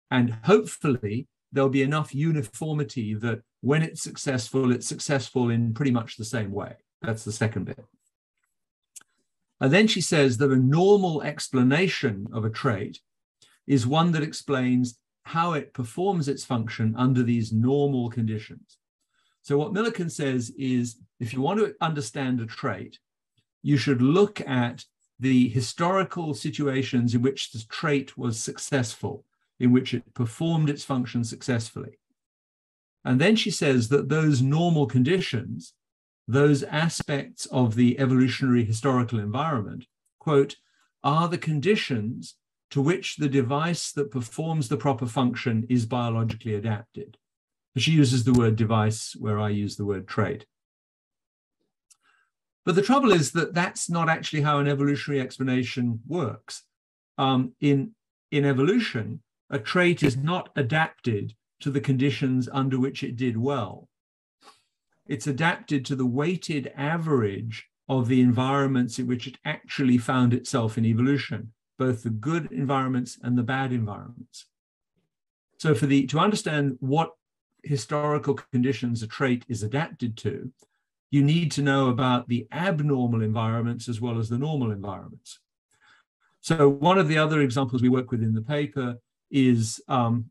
And hopefully there'll be enough uniformity that when it's successful in pretty much the same way. That's the second bit. And then she says that a normal explanation of a trait is one that explains how it performs its function under these normal conditions. So what Millikan says is, if you want to understand a trait, you should look at the historical situations in which the trait was successful, in which it performed its function successfully. And then she says that those normal conditions, those aspects of the evolutionary historical environment, quote, are the conditions to which the device that performs the proper function is biologically adapted. She uses the word device where I use the word trait. But the trouble is that that's not actually how an evolutionary explanation works. In evolution, a trait is not adapted to the conditions under which it did well. It's adapted to the weighted average of the environments in which it actually found itself in evolution, both the good environments and the bad environments. So for to understand what historical conditions a trait is adapted to, you need to know about the abnormal environments as well as the normal environments. So one of the other examples we work with in the paper is the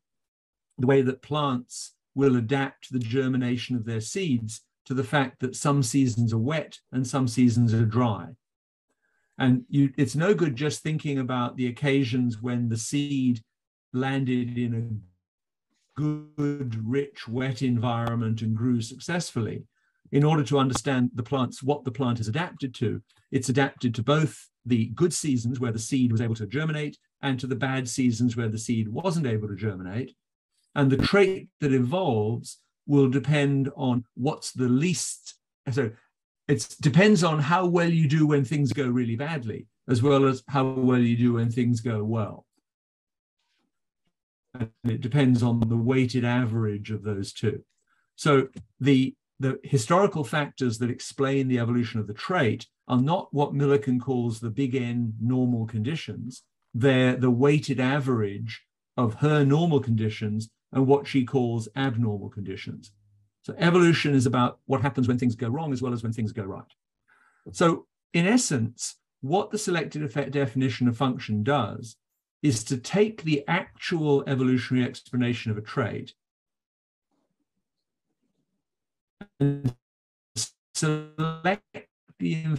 way that plants will adapt the germination of their seeds to the fact that some seasons are wet and some seasons are dry. And it's no good just thinking about the occasions when the seed landed in a good, rich, wet environment and grew successfully. In order to understand the plants, what the plant is adapted to, it's adapted to both the good seasons where the seed was able to germinate and to the bad seasons where the seed wasn't able to germinate. And the trait that evolves will depend on what's the least, so it depends on how well you do when things go really badly, as well as how well you do when things go well. And it depends on the weighted average of those two. So the historical factors that explain the evolution of the trait are not what Millikan calls the big N normal conditions. They're the weighted average of her normal conditions and what she calls abnormal conditions. So evolution is about what happens when things go wrong as well as when things go right. So in essence, what the selected effect definition of function does is to take the actual evolutionary explanation of a trait and select the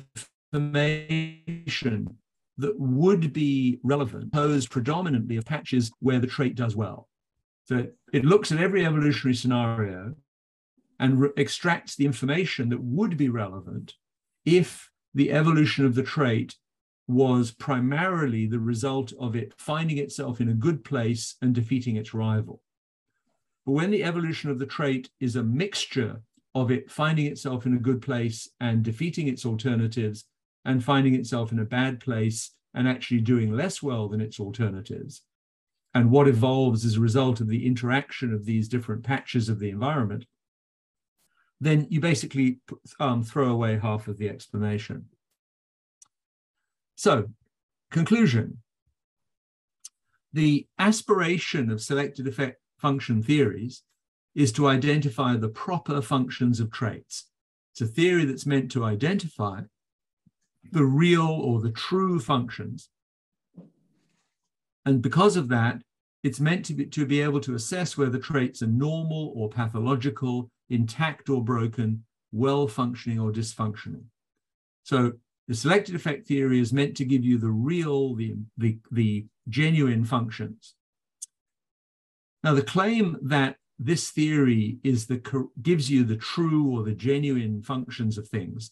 information that would be relevant, composed predominantly of patches where the trait does well. So it looks at every evolutionary scenario and extracts the information that would be relevant if the evolution of the trait was primarily the result of it finding itself in a good place and defeating its rival. But when the evolution of the trait is a mixture of it finding itself in a good place and defeating its alternatives and finding itself in a bad place and actually doing less well than its alternatives, and what evolves as a result of the interaction of these different patches of the environment, then you basically throw away half of the explanation. So, conclusion. The aspiration of selected effect function theories is to identify the proper functions of traits. It's a theory that's meant to identify the real or the true functions. And because of that, it's meant to be able to assess whether traits are normal or pathological, intact or broken, well-functioning or dysfunctional. So the selected effect theory is meant to give you the real, the genuine functions. Now, the claim that this theory is gives you the true or the genuine functions of things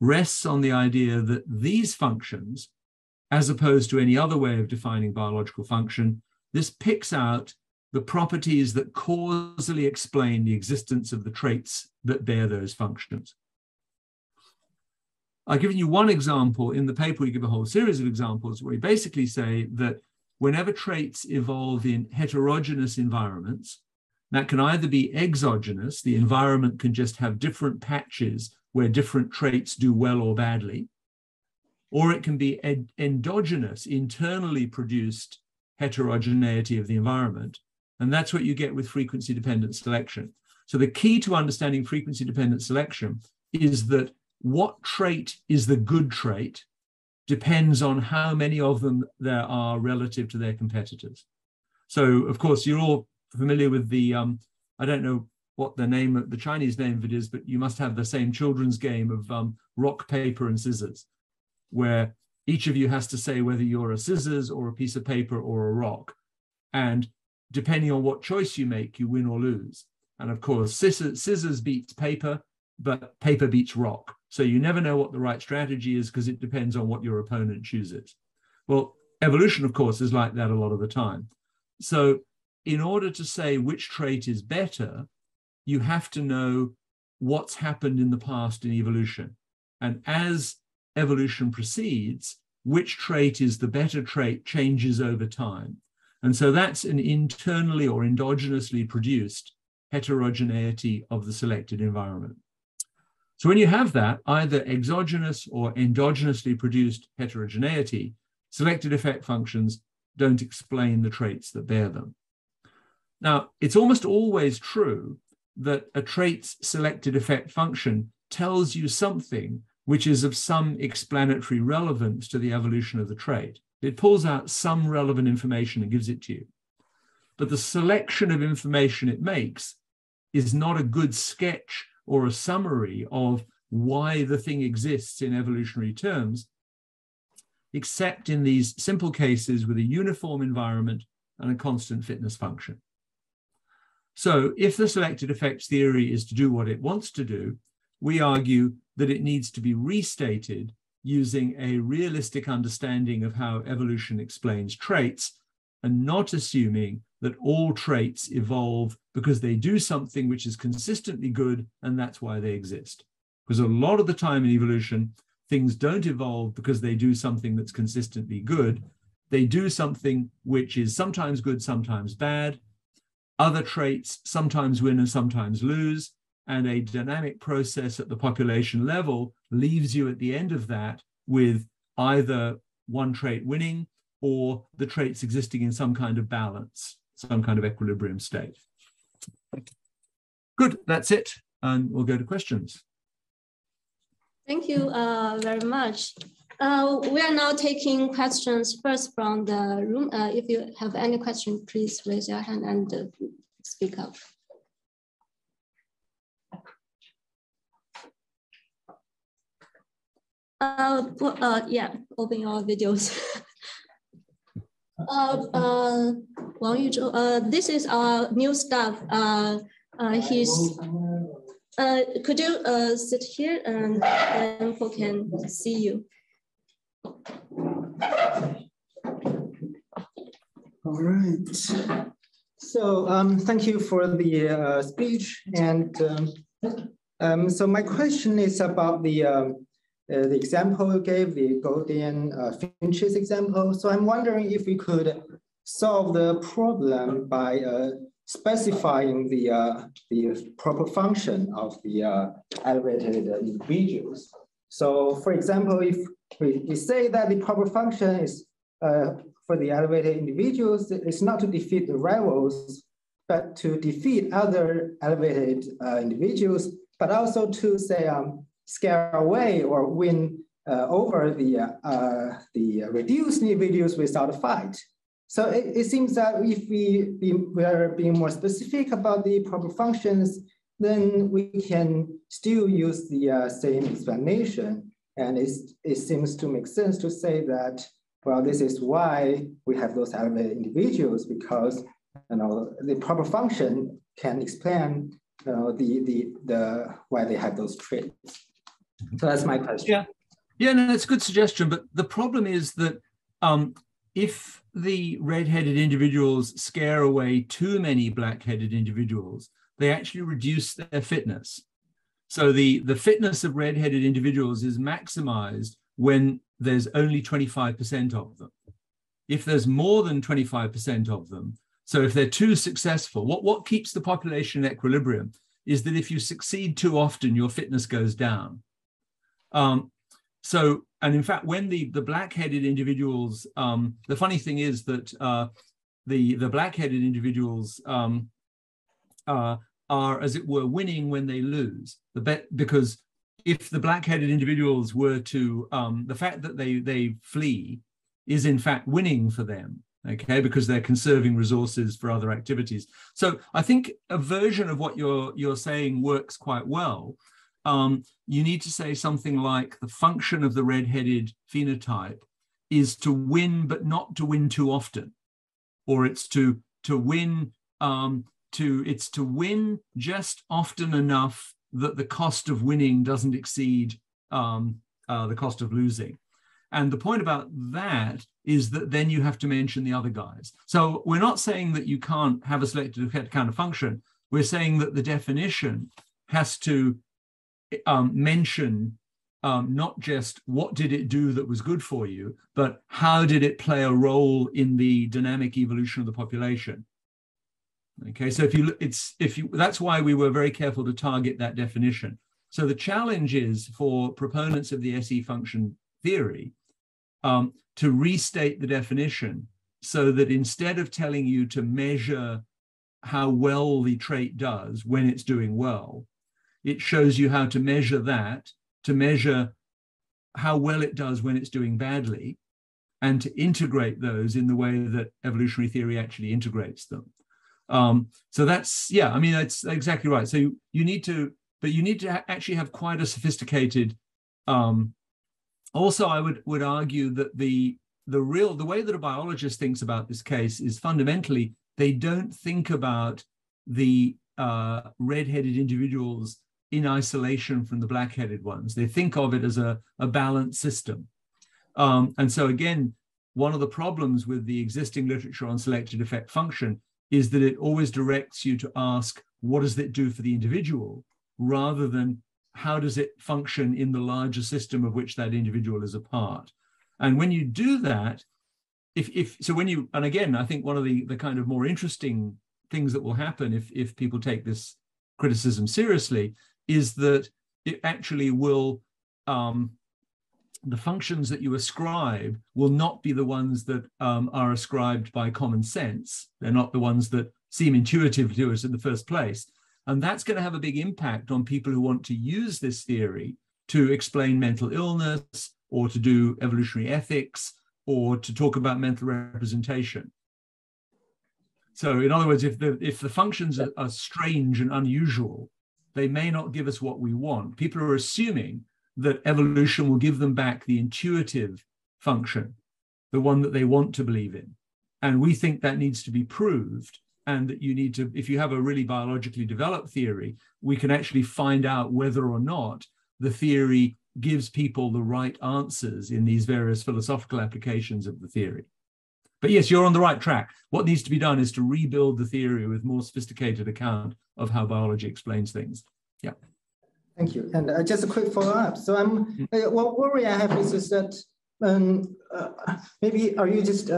rests on the idea that these functions, as opposed to any other way of defining biological function, this picks out the properties that causally explain the existence of the traits that bear those functions. I've given you one example. In the paper, we give a whole series of examples where we basically say that whenever traits evolve in heterogeneous environments, that can either be exogenous, the environment can just have different patches where different traits do well or badly, or it can be endogenous, internally produced heterogeneity of the environment. And that's what you get with frequency dependent selection. So the key to understanding frequency dependent selection is that what trait is the good trait depends on how many of them there are relative to their competitors. So, of course, you're all familiar with the, I don't know what the name of the Chinese name of it is, but you must have the same children's game of rock, paper and scissors, where each of you has to say whether you're a scissors or a piece of paper or a rock. And depending on what choice you make, you win or lose. And of course, scissors beats paper, but paper beats rock. So you never know what the right strategy is because it depends on what your opponent chooses. Well, evolution, of course, is like that a lot of the time. So in order to say which trait is better, you have to know what's happened in the past in evolution. And as evolution proceeds, which trait is the better trait changes over time. And so that's an internally or endogenously produced heterogeneity of the selected environment. So when you have that, either exogenous or endogenously produced heterogeneity, selected effect functions don't explain the traits that bear them. Now, it's almost always true that a trait's selected effect function tells you something which is of some explanatory relevance to the evolution of the trait. It pulls out some relevant information and gives it to you. But the selection of information it makes is not a good sketch or a summary of why the thing exists in evolutionary terms, except in these simple cases with a uniform environment and a constant fitness function. So if the selected effects theory is to do what it wants to do, we argue that it needs to be restated using a realistic understanding of how evolution explains traits and not assuming that all traits evolve because they do something which is consistently good and that's why they exist. Because a lot of the time in evolution, things don't evolve because they do something that's consistently good. They do something which is sometimes good, sometimes bad. Other traits sometimes win and sometimes lose. And a dynamic process at the population level leaves you at the end of that with either one trait winning or the traits existing in some kind of balance, some kind of equilibrium state. Good, that's it. and we'll go to questions. Thank you very much. We are now taking questions first from the room. If you have any questions, please raise your hand and speak up. Yeah, open your videos. Wang Yuzhou, this is our new staff. Could you sit here and people can see you? All right. So thank you for the speech. And so my question is about the example you gave, the Gouldian finches example. So I'm wondering if we could solve the problem by specifying the proper function of the elevated individuals. So for example, if we say that the proper function is for the elevated individuals is not to defeat the rivals, but to defeat other elevated individuals, but also to say, scare away or win over the reduced individuals without a fight. So it seems that if we are being more specific about the proper functions, then we can still use the same explanation. And it seems to make sense to say that, well, this is why we have those elevated individuals, because you know the proper function can explain you know, the why they have those traits. So that's my question. Yeah, yeah, no, that's a good suggestion. But the problem is that if the red-headed individuals scare away too many black-headed individuals, they actually reduce their fitness. So the fitness of red-headed individuals is maximized when there's only 25% of them. If there's more than 25% of them, so if they're too successful, what keeps the population in equilibrium is that if you succeed too often, your fitness goes down. And in fact, when the black-headed individuals, the funny thing is that the black-headed individuals are, as it were, winning when they lose. Because if the black-headed individuals were to, the fact that they flee is in fact winning for them. Okay, because they're conserving resources for other activities. So I think a version of what you're saying works quite well. You need to say something like the function of the red-headed phenotype is to win, but not to win too often, or it's to win just often enough that the cost of winning doesn't exceed the cost of losing. And the point about that is that then you have to mention the other guys. So we're not saying that you can't have a selected effect kind of function. We're saying that the definition has to mention not just what did it do that was good for you, but how did it play a role in the dynamic evolution of the population. Okay, so that's why we were very careful to target that definition. So the challenge is for proponents of the SE function theory to restate the definition so that instead of telling you to measure how well the trait does when it's doing well, it shows you how to measure that, to measure how well it does when it's doing badly, and to integrate those in the way that evolutionary theory actually integrates them. So that's, yeah, I mean, that's exactly right. So you need to actually have quite a sophisticated, also, I would argue that the way that a biologist thinks about this case is fundamentally, they don't think about the red-headed individuals in isolation from the black-headed ones. They think of it as a balanced system. And so again, one of the problems with the existing literature on selected effect function is that it always directs you to ask, what does it do for the individual, rather than how does it function in the larger system of which that individual is a part? And when you do that, and again, I think one of the kind of more interesting things that will happen if people take this criticism seriously is that it actually will, the functions that you ascribe will not be the ones that are ascribed by common sense. They're not the ones that seem intuitive to us in the first place. And that's going to have a big impact on people who want to use this theory to explain mental illness or to do evolutionary ethics or to talk about mental representation. So in other words, if the functions are strange and unusual, they may not give us what we want. People are assuming that evolution will give them back the intuitive function, the one that they want to believe in. And we think that needs to be proved, and that you need to, if you have a really biologically developed theory, we can actually find out whether or not the theory gives people the right answers in these various philosophical applications of the theory. But yes, you're on the right track. What needs to be done is to rebuild the theory with more sophisticated account of how biology explains things. Yeah. Thank you. And just a quick follow-up. So one worry I have is just that maybe are you just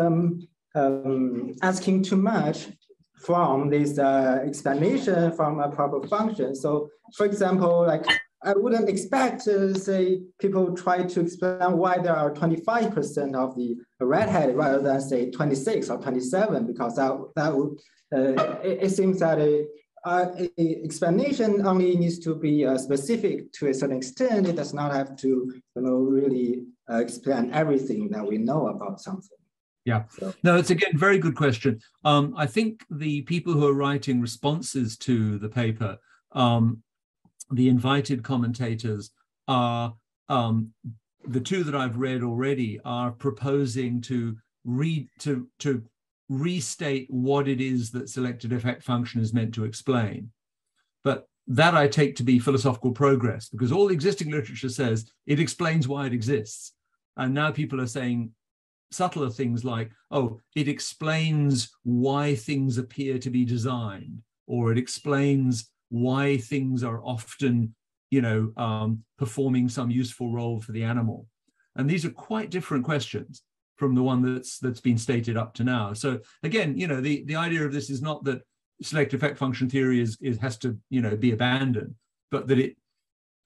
asking too much from this explanation from a proper function? So for example, like I wouldn't expect, say, people try to explain why there are 25% of the redhead rather than say 26 or 27, because that would, it seems that a explanation only needs to be specific to a certain extent. It does not have to, you know, really explain everything that we know about something. Yeah, so. No, it's again, very good question. I think the people who are writing responses to the paper, the invited commentators are, the two that I've read already are proposing to restate what it is that selected effect function is meant to explain. But that I take to be philosophical progress, because all the existing literature says it explains why it exists. And now people are saying subtler things like, oh, it explains why things appear to be designed, or it explains why things are often, you know, performing some useful role for the animal. And these are quite different questions from the one that's been stated up to now. So again, you know, the idea of this is not that selected effect function theory has to, you know, be abandoned, but that it,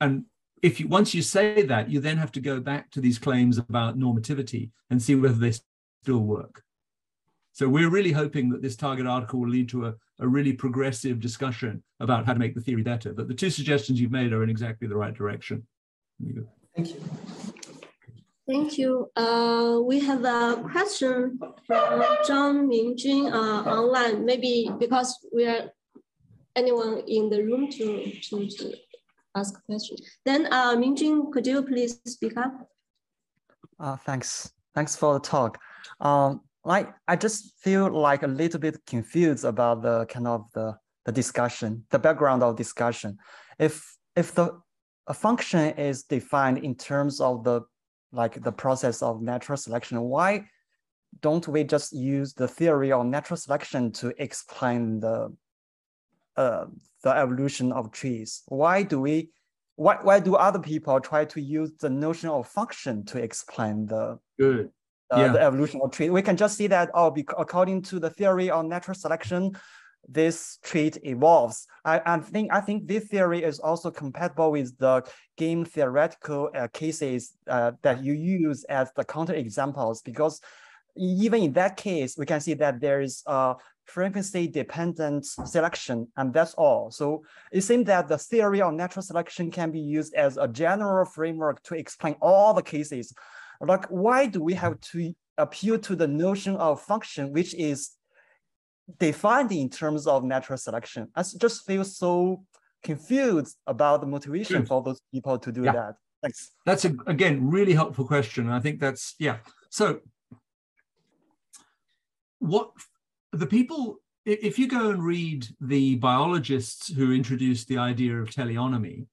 and if you, once you say that, you then have to go back to these claims about normativity and see whether they still work. So we're really hoping that this target article will lead to a really progressive discussion about how to make the theory better. But the two suggestions you've made are in exactly the right direction. Thank you. Thank you. We have a question from Zhang Mingjun online, maybe because we are anyone in the room to ask a question. Then Mingjun, could you please speak up? Thanks. Thanks for the talk. Like, I just feel like a little bit confused about the kind of the discussion, the background of discussion. If a function is defined in terms of the process of natural selection, why don't we just use the theory of natural selection to explain the evolution of trees? Why do other people try to use the notion of function to explain the evolution of trees? We can just see that, oh, according to the theory of natural selection, this trait evolves. I think this theory is also compatible with the game theoretical cases that you use as the counterexamples, because even in that case, we can see that there is frequency dependent selection, and that's all. So it seems that the theory of natural selection can be used as a general framework to explain all the cases. Like, why do we have to appeal to the notion of function, which is defined in terms of natural selection? I just feel so confused about the motivation for those people to do that. Thanks. That's a, again, really helpful question. I think that's, yeah. So what the people, if you go and read the biologists who introduced the idea of teleonomy,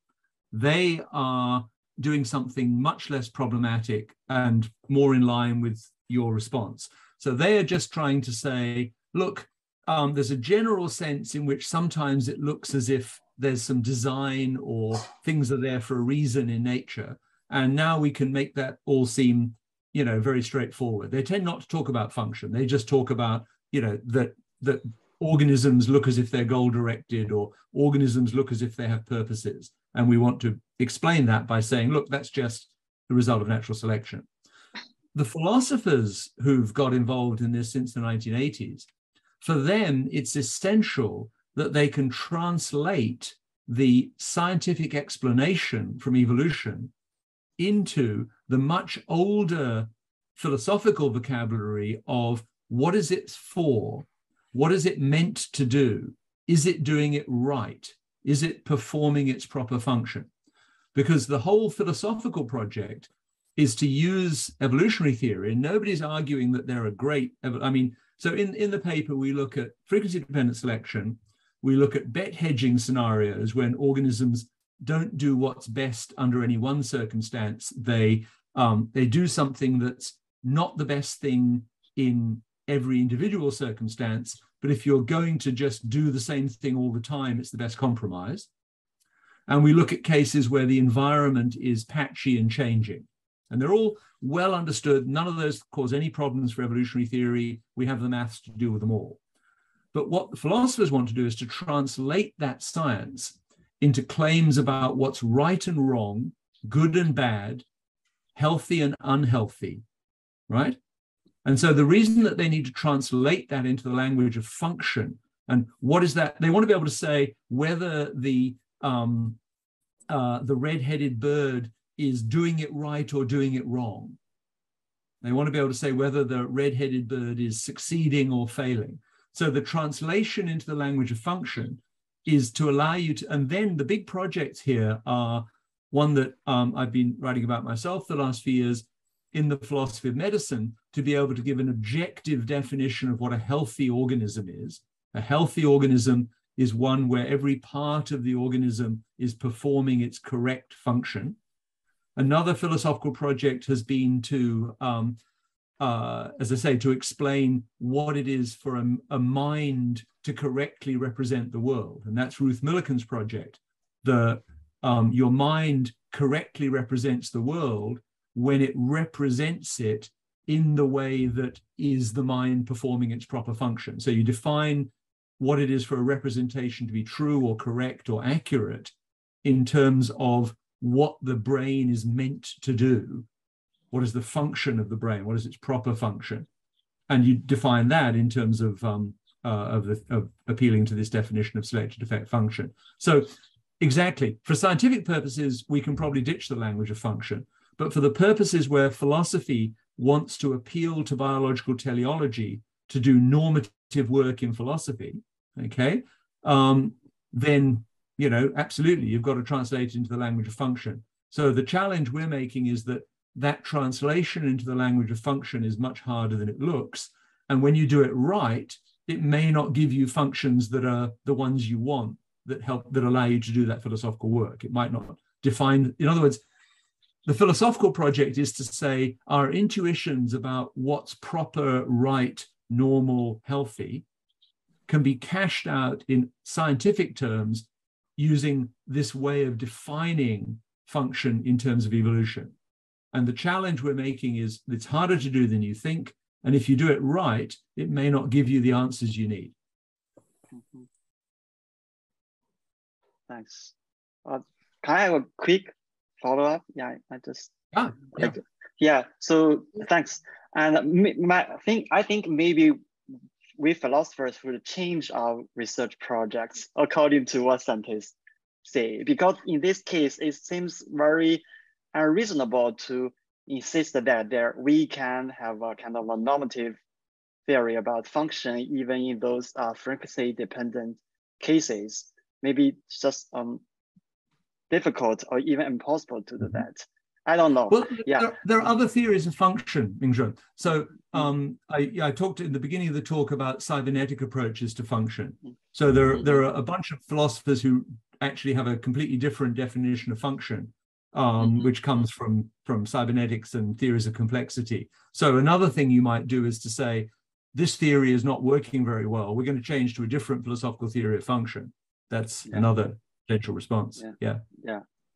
they are doing something much less problematic and more in line with your response. So they are just trying to say, look, there's a general sense in which sometimes it looks as if there's some design or things are there for a reason in nature. And now we can make that all seem, you know, very straightforward. They tend not to talk about function. They just talk about, you know, that organisms look as if they're goal-directed, or organisms look as if they have purposes. And we want to explain that by saying, look, that's just the result of natural selection. The philosophers who've got involved in this since the 1980s, for them, it's essential that they can translate the scientific explanation from evolution into the much older philosophical vocabulary of what is it for? What is it meant to do? Is it doing it right? Is it performing its proper function? Because the whole philosophical project is to use evolutionary theory, and nobody's arguing that there are great, I mean, so in the paper, we look at frequency dependent selection, we look at bet hedging scenarios when organisms don't do what's best under any one circumstance, they do something that's not the best thing in every individual circumstance, but if you're going to just do the same thing all the time, it's the best compromise. And we look at cases where the environment is patchy and changing. And they're all well understood. None of those cause any problems for evolutionary theory. We have the maths to deal with them all. But what the philosophers want to do is to translate that science into claims about what's right and wrong, good and bad, healthy and unhealthy, right? And so the reason that they need to translate that into the language of function, and what is that? They want to be able to say whether the red-headed bird is doing it right or doing it wrong. They want to be able to say whether the red-headed bird is succeeding or failing. So the translation into the language of function is to allow you to, and then the big projects here are one that I've been writing about myself the last few years in the philosophy of medicine, to be able to give an objective definition of what a healthy organism is. A healthy organism is one where every part of the organism is performing its correct function. Another philosophical project has been to, as I say, to explain what it is for a mind to correctly represent the world. And that's Ruth Millikan's project. Your mind correctly represents the world when it represents it in the way that is the mind performing its proper function. So you define what it is for a representation to be true or correct or accurate in terms of what the brain is meant to do. What is the function of the brain? What is its proper function? And you define that in terms of appealing to this definition of selected effect function. So exactly, for scientific purposes, we can probably ditch the language of function. But for the purposes where philosophy wants to appeal to biological teleology to do normative work in philosophy, okay, then you know, absolutely, you've got to translate into the language of function. So the challenge we're making is that that translation into the language of function is much harder than it looks. And when you do it right, it may not give you functions that are the ones you want that help, that allow you to do that philosophical work. It might not define, in other words, the philosophical project is to say our intuitions about what's proper, right, normal, healthy can be cashed out in scientific terms using this way of defining function in terms of evolution. And the challenge we're making is it's harder to do than you think. And if you do it right, it may not give you the answers you need. Mm-hmm. Thanks. Can I have a quick follow-up? Yeah, I just... Ah, yeah. Yeah, so thanks. And I think maybe we philosophers would change our research projects according to what scientists say, because in this case, it seems very unreasonable to insist that we can have a kind of a normative theory about function, even in those frequency dependent cases. Maybe it's just difficult or even impossible to do that. I don't know. Well, yeah. There are other theories of function, Mingzhen. So I talked in the beginning of the talk about cybernetic approaches to function. So there are a bunch of philosophers who actually have a completely different definition of function, which comes from cybernetics and theories of complexity. So another thing you might do is to say, this theory is not working very well. We're going to change to a different philosophical theory of function. That's another potential response.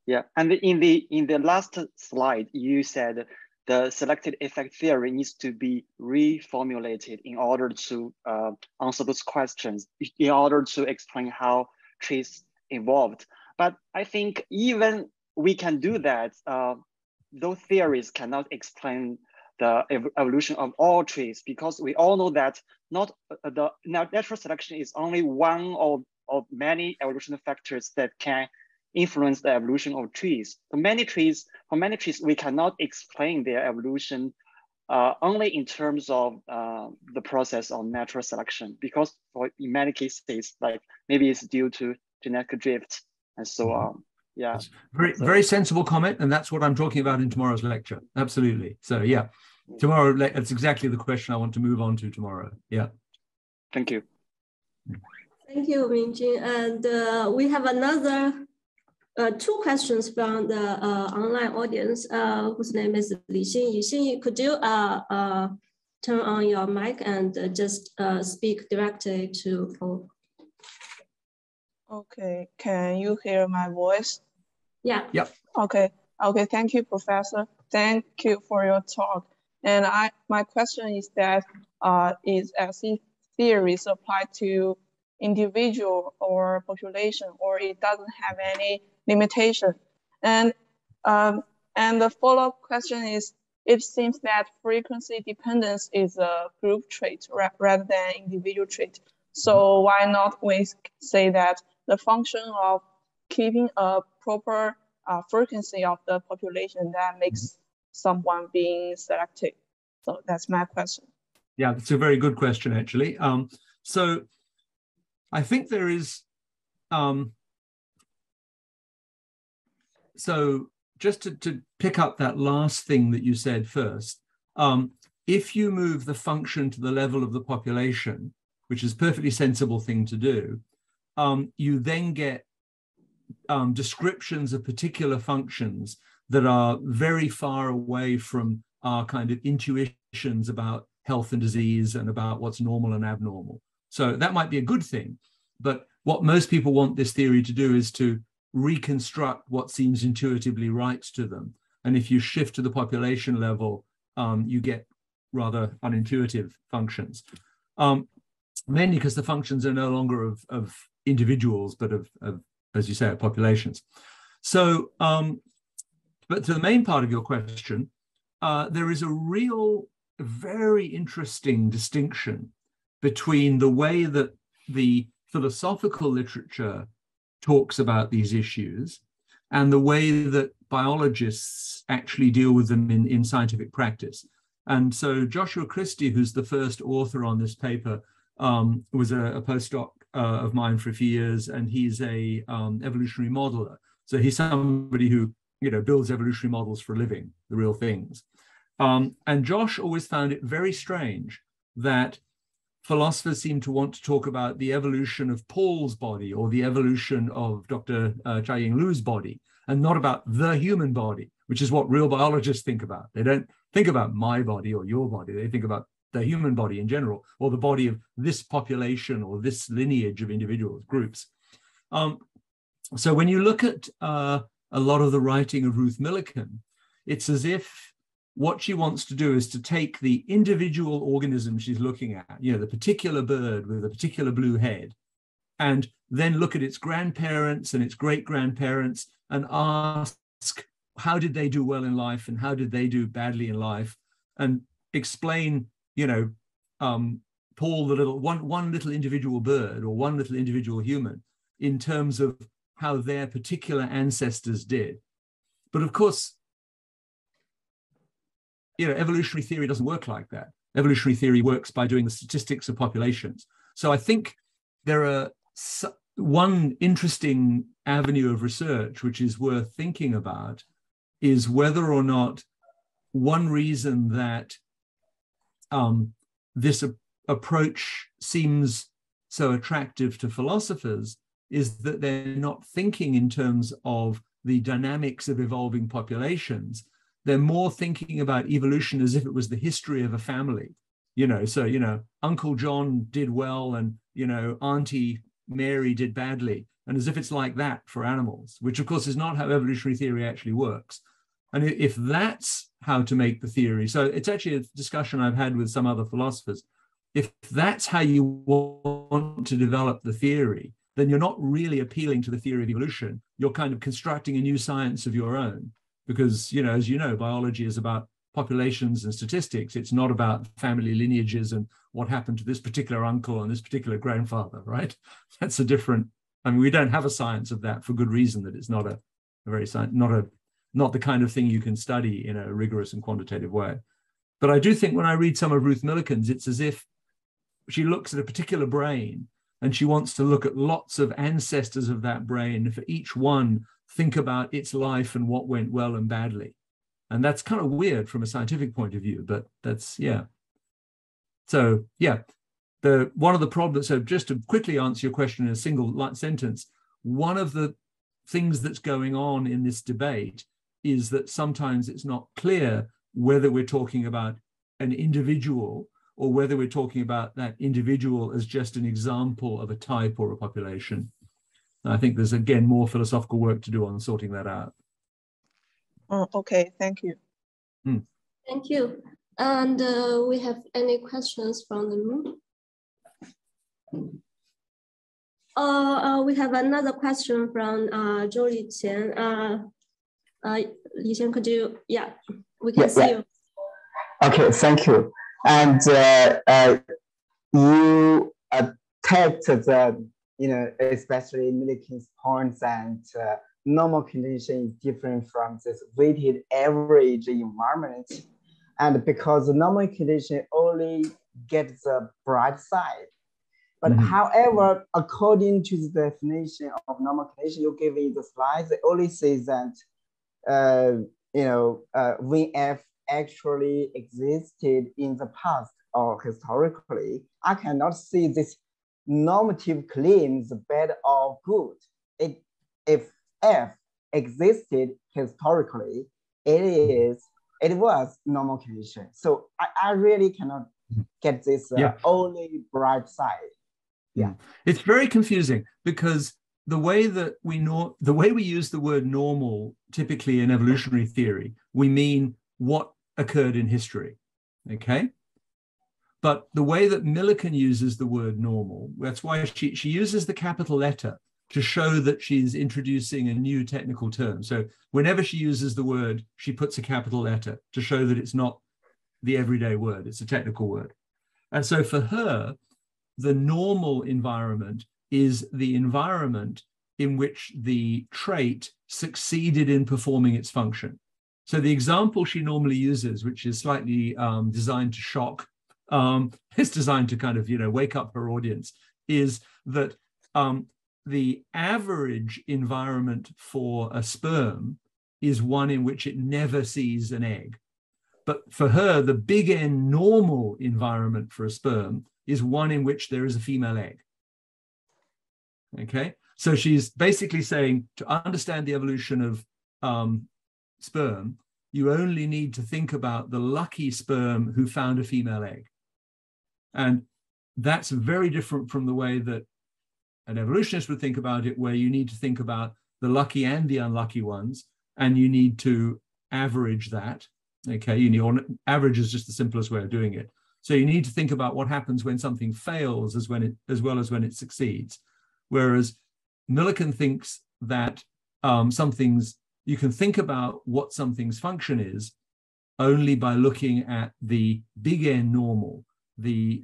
Yeah, and in the last slide, you said the selected effect theory needs to be reformulated in order to answer those questions, in order to explain how trees evolved. But I think even we can do that, those theories cannot explain the evolution of all trees, because we all know that not the natural selection is only one of many evolutionary factors that can influence the evolution of trees. For many trees, we cannot explain their evolution only in terms of the process of natural selection, because in many cases, like maybe it's due to genetic drift and so on. Yeah, very sensible comment, and that's what I'm talking about in tomorrow's lecture. Absolutely. So yeah, tomorrow, that's exactly the question I want to move on to tomorrow. Yeah. Thank you. Thank you, Mingjin. And we have another two questions from the online audience, whose name is Li Xinyi. Xinyi, could you turn on your mic and just speak directly to Paul? Okay, can you hear my voice? Yeah. Yep. Okay. Okay. Thank you, Professor. Thank you for your talk. And my question is that is as if theories apply to individual or population, or it doesn't have any limitation. And the follow-up question is: it seems that frequency dependence is a group trait rather than individual trait. So why not we say that the function of keeping a proper frequency of the population that makes someone being selected? So that's my question. Yeah, it's a very good question, actually. So I think there is, so just to pick up that last thing that you said first, if you move the function to the level of the population, which is a perfectly sensible thing to do, you then get descriptions of particular functions that are very far away from our kind of intuitions about health and disease and about what's normal and abnormal. So that might be a good thing, but what most people want this theory to do is to reconstruct what seems intuitively right to them. And if you shift to the population level, you get rather unintuitive functions, mainly because the functions are no longer of individuals, but of, as you say, of populations. So, but to the main part of your question, there is a real, very interesting distinction between the way that the philosophical literature talks about these issues and the way that biologists actually deal with them in scientific practice. And so Joshua Christie, who's the first author on this paper, was a postdoc of mine for a few years, and he's a evolutionary modeler. So he's somebody who builds evolutionary models for a living, the real things. And Josh always found it very strange that philosophers seem to want to talk about the evolution of Paul's body or the evolution of Dr. Chai-Ying Lu's body, and not about the human body, which is what real biologists think about. They don't think about my body or your body. They think about the human body in general, or the body of this population or this lineage of individuals, groups. So when you look at a lot of the writing of Ruth Millikan, it's as if what she wants to do is to take the individual organism she's looking at, the particular bird with a particular blue head, and then look at its grandparents and its great-grandparents and ask, how did they do well in life and how did they do badly in life? And explain, Paul, the little one little individual bird or one little individual human in terms of how their particular ancestors did. But of course, evolutionary theory doesn't work like that. Evolutionary theory works by doing the statistics of populations. So I think there are one interesting avenue of research which is worth thinking about is whether or not one reason that this approach seems so attractive to philosophers is that they're not thinking in terms of the dynamics of evolving populations. They're more thinking about evolution as if it was the history of a family, So, Uncle John did well and, Auntie Mary did badly, and as if it's like that for animals, which of course is not how evolutionary theory actually works. And if that's how to make the theory, so it's actually a discussion I've had with some other philosophers. If that's how you want to develop the theory, then you're not really appealing to the theory of evolution. You're kind of constructing a new science of your own. Because, as you know, biology is about populations and statistics. It's not about family lineages and what happened to this particular uncle and this particular grandfather, right? That's a different I mean, we don't have a science of that for good reason, that it's not not the kind of thing you can study in a rigorous and quantitative way. But I do think when I read some of Ruth Millikan's, it's as if she looks at a particular brain and she wants to look at lots of ancestors of that brain, for each one, think about its life and what went well and badly. And that's kind of weird from a scientific point of view, but that's, yeah. So, yeah, one of the problems, so just to quickly answer your question in a single sentence, one of the things that's going on in this debate is that sometimes it's not clear whether we're talking about an individual or whether we're talking about that individual as just an example of a type or a population. And I think there's, again, more philosophical work to do on sorting that out. Oh, okay, thank you. Mm. Thank you. And we have any questions from the room? We have another question from Zhou Liqian. Liqian, could you? Yeah, we can see you. Okay, thank you. And you attacked the, especially Millikan's points, and normal condition is different from this weighted average environment. And because the normal condition only gets the bright side. But mm-hmm. However, according to the definition of normal condition you gave in the slides, they only say that, when F actually existed in the past or historically, I cannot see this normative claim the bad or good. If F existed historically, it was normal condition. So I really cannot get this only bright side. Yeah, it's very confusing because the way that we use the word normal, typically in evolutionary theory, we mean what occurred in history, okay? But the way that Millikan uses the word normal, that's why she uses the capital letter to show that she's introducing a new technical term. So whenever she uses the word, she puts a capital letter to show that it's not the everyday word, it's a technical word. And so for her, the normal environment is the environment in which the trait succeeded in performing its function. So the example she normally uses, which is slightly designed to shock, it's designed to kind of, wake up her audience, is that the average environment for a sperm is one in which it never sees an egg. But for her, the big N normal environment for a sperm is one in which there is a female egg. Okay, so she's basically saying to understand the evolution of sperm, you only need to think about the lucky sperm who found a female egg. And that's very different from the way that an evolutionist would think about it, where you need to think about the lucky and the unlucky ones, and you need to average that. Okay, average is just the simplest way of doing it. So you need to think about what happens when something fails as well as when it succeeds. Whereas Millikan thinks that you can think about what something's function is only by looking at the big N normal, the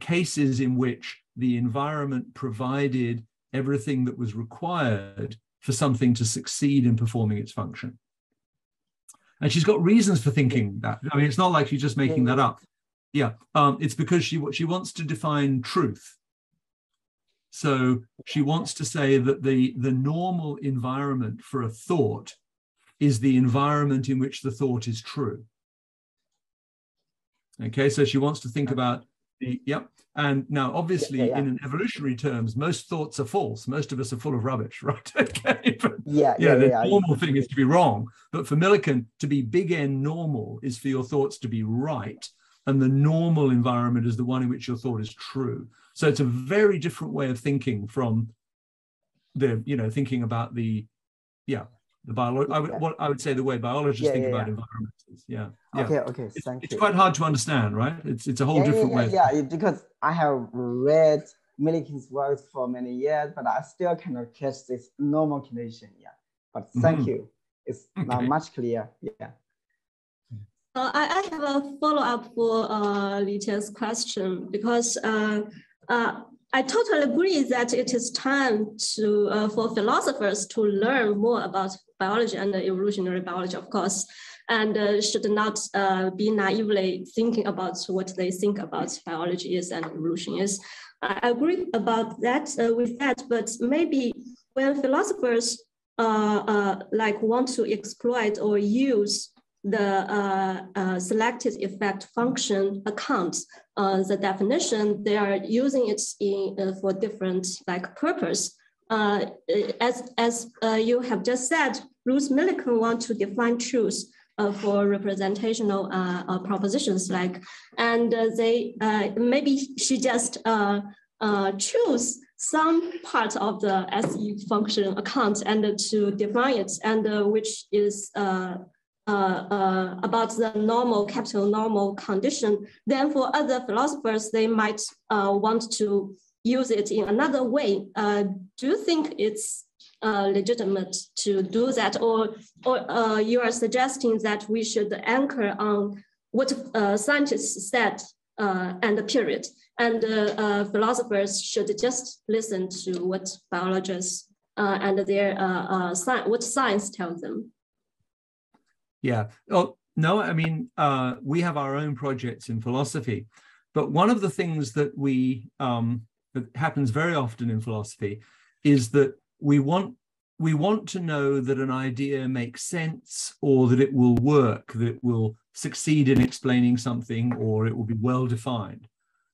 cases in which the environment provided everything that was required for something to succeed in performing its function. And she's got reasons for thinking that. I mean, it's not like she's just making that up. Yeah, it's because she wants to define truth. So she wants to say that the normal environment for a thought is the environment in which the thought is true. Okay, so she wants to think about the, yep. And now, obviously, in an evolutionary terms, most thoughts are false. Most of us are full of rubbish, right? Okay. But, the normal thing is to be wrong. But for Millikan, to be big N normal is for your thoughts to be right. And the normal environment is the one in which your thought is true. So it's a very different way of thinking from the, thinking about the, the biology. I would say the way biologists think about environments. Okay. It's quite hard to understand, right? It's a whole different way. Yeah, because I have read Millikan's works for many years, but I still cannot catch this normal condition. Yeah, but thank you. It's not much clear. Yeah. I have a follow-up for Liqian's question because I totally agree that it is time to, for philosophers to learn more about biology and evolutionary biology, of course, and should not be naively thinking about what they think about biology is and evolution is. I agree about that with that, but maybe when philosophers like want to exploit or use the selected effect function accounts, the definition, they are using it in, for different like purpose. As you have just said, Ruth Millikan wants to define truth for representational propositions, like, and they maybe she just choose some part of the SE function account and to define it, and which is about the normal, capital normal condition. Then for other philosophers, they might want to use it in another way. Do you think it's legitimate to do that? Or you are suggesting that we should anchor on what scientists said and the period, and philosophers should just listen to what biologists and their what science tells them? Yeah. Oh, no, I mean, we have our own projects in philosophy, but one of the things that we that happens very often in philosophy is that we want to know that an idea makes sense, or that it will work, that it will succeed in explaining something, or it will be well defined.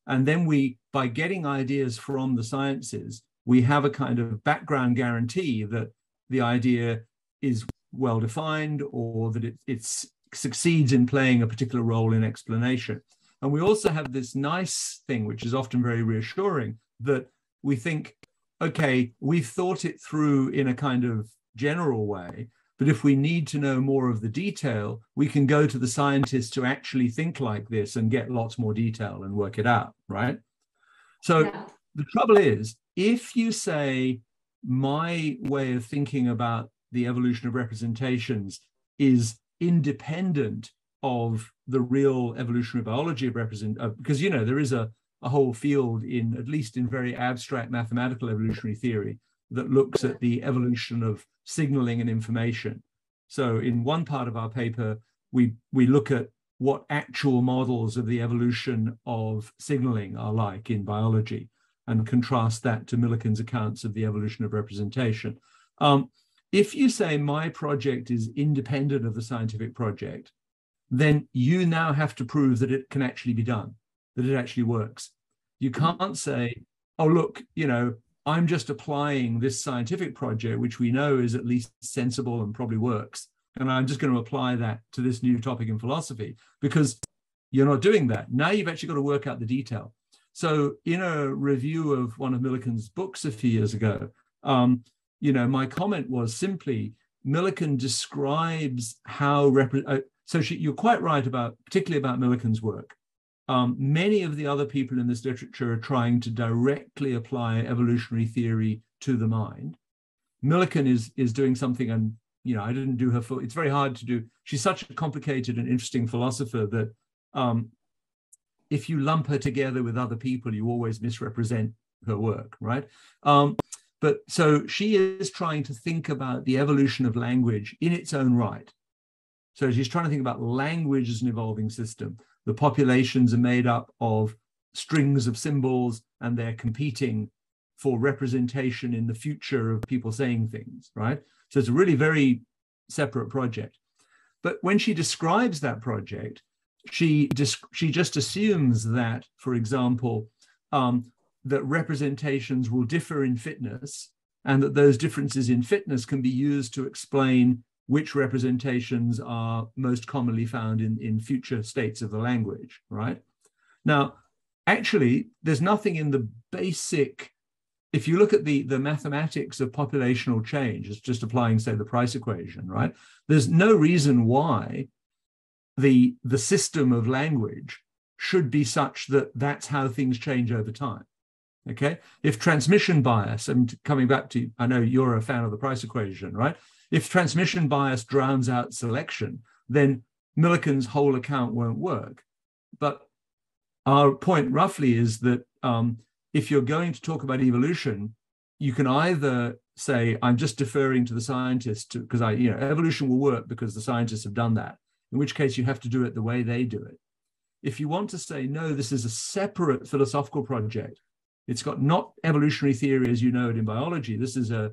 And then we, by getting ideas from the sciences, we have a kind of background guarantee that the idea is well defined, or that it succeeds in playing a particular role in explanation. And we also have this nice thing, which is often very reassuring, that we think, okay, we've thought it through in a kind of general way, but if we need to know more of the detail, we can go to the scientists who actually think like this and get lots more detail and work it out, right? So yeah. The trouble is, if you say, my way of thinking about the evolution of representations is independent of the real evolutionary biology of representation, because, you know, there is a whole field in, at least in very abstract mathematical evolutionary theory, that looks at the evolution of signaling and information. So in one part of our paper, we look at what actual models of the evolution of signaling are like in biology, and contrast that to Millikan's accounts of the evolution of representation. If you say my project is independent of the scientific project, then you now have to prove that it can actually be done, that it actually works. You can't say, oh, look, you know, I'm just applying this scientific project, which we know is at least sensible and probably works, and I'm just going to apply that to this new topic in philosophy, because you're not doing that. Now you've actually got to work out the detail. So in a review of one of Millikan's books a few years ago, you know, my comment was simply, Millikan describes how, you're quite right about, particularly about Millikan's work. Many of the other people in this literature are trying to directly apply evolutionary theory to the mind. Millikan is doing something, and, you know, I didn't do her full, it's very hard to do. She's such a complicated and interesting philosopher that if you lump her together with other people, you always misrepresent her work, right? But so she is trying to think about the evolution of language in its own right. So she's trying to think about language as an evolving system. The populations are made up of strings of symbols, and they're competing for representation in the future of people saying things, right? So it's a really very separate project. But when she describes that project, she just assumes that, for example, that representations will differ in fitness, and that those differences in fitness can be used to explain which representations are most commonly found in future states of the language, right? Now, actually, there's nothing in the basic, if you look at the mathematics of populational change, it's just applying, say, the Price equation, right? There's no reason why the system of language should be such that that's how things change over time. Okay, if transmission bias, and coming back to, I know you're a fan of the Price equation, right? If transmission bias drowns out selection, then Millikan's whole account won't work. But our point roughly is that if you're going to talk about evolution, you can either say, I'm just deferring to the scientists because evolution will work because the scientists have done that, in which case you have to do it the way they do it. If you want to say, no, this is a separate philosophical project, it's got not evolutionary theory as you know it in biology, this is a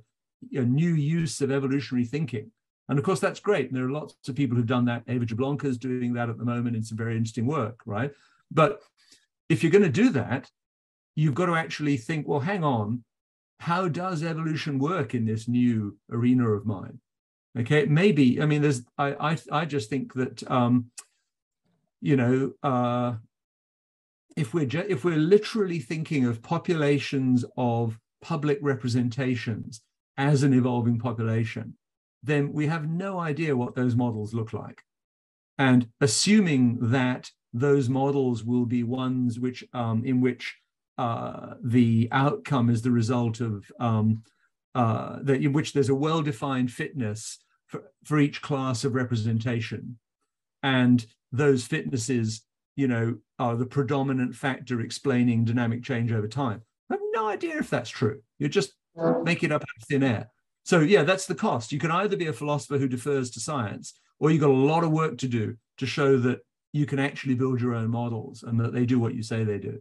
new use of evolutionary thinking. And of course, that's great. And there are lots of people who've done that. Eva Jablonka is doing that at the moment in some very interesting work, right? But if you're going to do that, you've got to actually think, well, hang on, how does evolution work in this new arena of mine? Okay, maybe, I mean, there's, I just think that, if we're literally thinking of populations of public representations as an evolving population, then we have no idea what those models look like. And assuming that those models will be ones which, in which the outcome is the result of, in which there's a well-defined fitness for each class of representation. And those fitnesses, are the predominant factor explaining dynamic change over time. I have no idea if that's true. You just make it up out of thin air. So yeah, that's the cost. You can either be a philosopher who defers to science, or you've got a lot of work to do to show that you can actually build your own models and that they do what you say they do.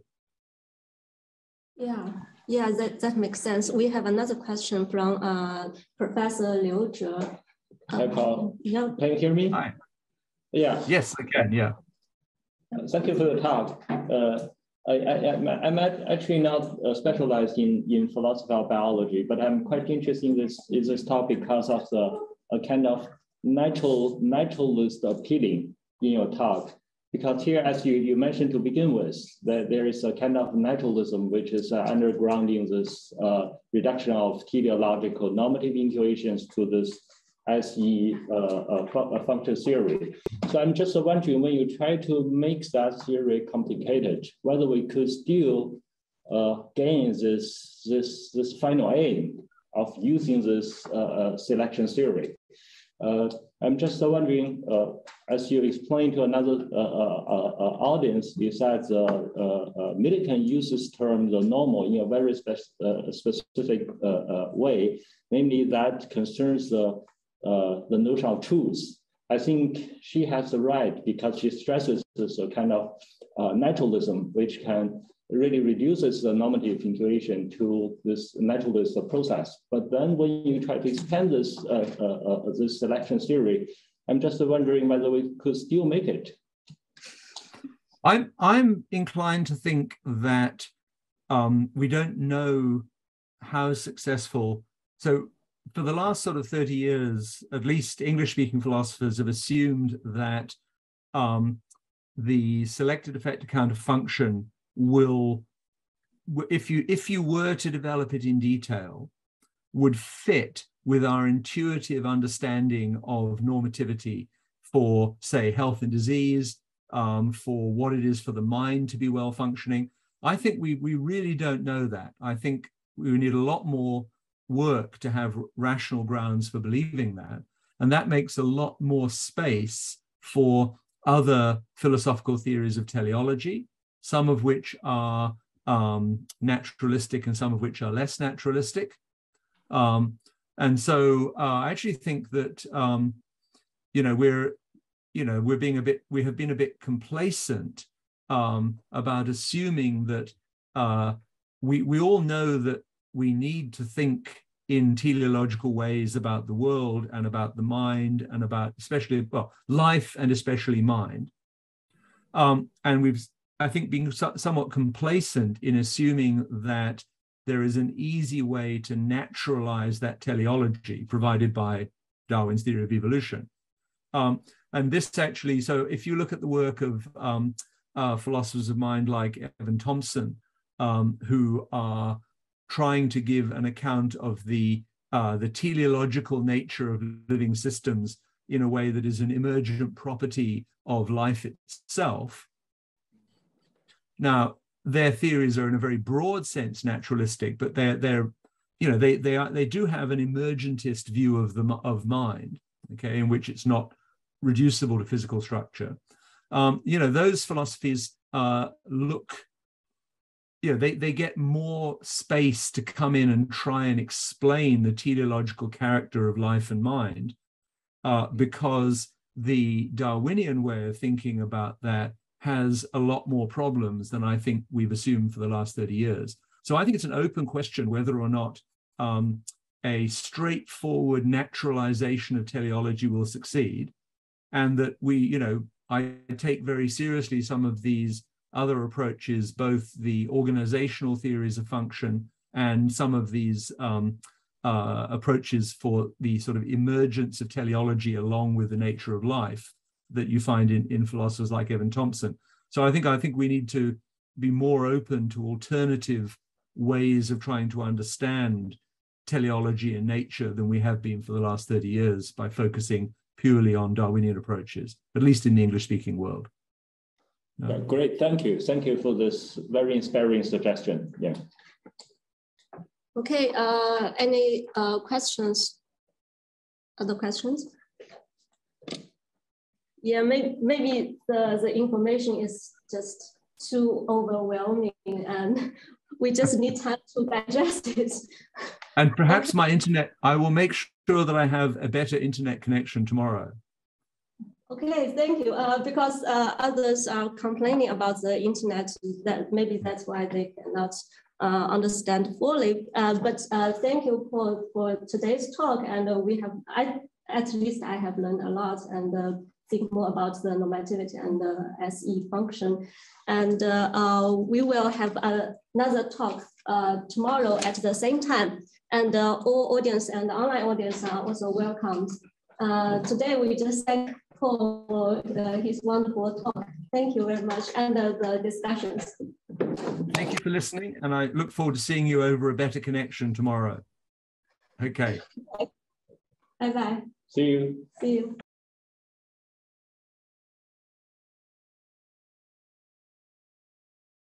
Yeah, yeah, that makes sense. We have another question from Professor Liu Zhe. Hi, Paul. Yeah. Can you hear me? Hi. Yeah. Yes, I can, yeah. Thank you for the talk. I'm actually not specialized in philosophy or biology, but I'm quite interested in this topic because of a kind of naturalist appealing in your talk. Because here, as you mentioned to begin with, that there is a kind of naturalism which is undergrounding this reduction of teleological normative intuitions to this SE function theory. So I'm just wondering, when you try to make that theory complicated, whether we could still gain this final aim of using this selection theory. I'm just wondering, as you explained to another audience, you said Millikan uses term the normal in a very specific way, namely that concerns the notion of truth. I think she has the right because she stresses this kind of naturalism, which can really reduces the normative intuition to this naturalist process. But then when you try to expand this, this selection theory, I'm just wondering whether we could still make it. I'm inclined to think that we don't know how successful. So for the last sort of 30 years, at least English-speaking philosophers have assumed that the selected effect account of function will, if you were to develop it in detail, would fit with our intuitive understanding of normativity for, say, health and disease, for what it is for the mind to be well functioning. I think we really don't know that. I think we need a lot more work to have rational grounds for believing that. And that makes a lot more space for other philosophical theories of teleology, some of which are naturalistic and some of which are less naturalistic. And so I actually think that, we have been a bit complacent about assuming that we all know that we need to think in teleological ways about the world and about the mind and about especially, well, life and especially mind. And we've, I think, being somewhat complacent in assuming that there is an easy way to naturalize that teleology provided by Darwin's theory of evolution. And this actually, so if you look at the work of philosophers of mind like Evan Thompson, who are trying to give an account of the teleological nature of living systems in a way that is an emergent property of life itself, now, their theories are in a very broad sense naturalistic, but they do have an emergentist view of mind, okay, in which it's not reducible to physical structure. Those philosophies look you know, they get more space to come in and try and explain the teleological character of life and mind, because the Darwinian way of thinking about that has a lot more problems than I think we've assumed for the last 30 years. So I think it's an open question whether or not a straightforward naturalization of teleology will succeed, and that we, you know, I take very seriously some of these other approaches, both the organizational theories of function and some of these approaches for the sort of emergence of teleology along with the nature of life that you find in philosophers like Evan Thompson. So I think we need to be more open to alternative ways of trying to understand teleology and nature than we have been for the last 30 years by focusing purely on Darwinian approaches, at least in the English-speaking world. No. Great, thank you. Thank you for this very inspiring suggestion. Yeah. Okay, any questions? Other questions? Yeah, maybe the information is just too overwhelming and we just need time to digest it. And perhaps my internet, I will make sure that I have a better internet connection tomorrow. Okay, thank you. Because others are complaining about the internet, that maybe that's why they cannot understand fully. But thank you for today's talk, and we have, at least I have learned a lot and think more about the normativity and the SE function. And we will have another talk tomorrow at the same time. And all audience and online audience are also welcome. Today we just thank Paul for his wonderful talk. Thank you very much, and the discussions. Thank you for listening, and I look forward to seeing you over a better connection tomorrow. Okay. Bye-bye. See you. See you.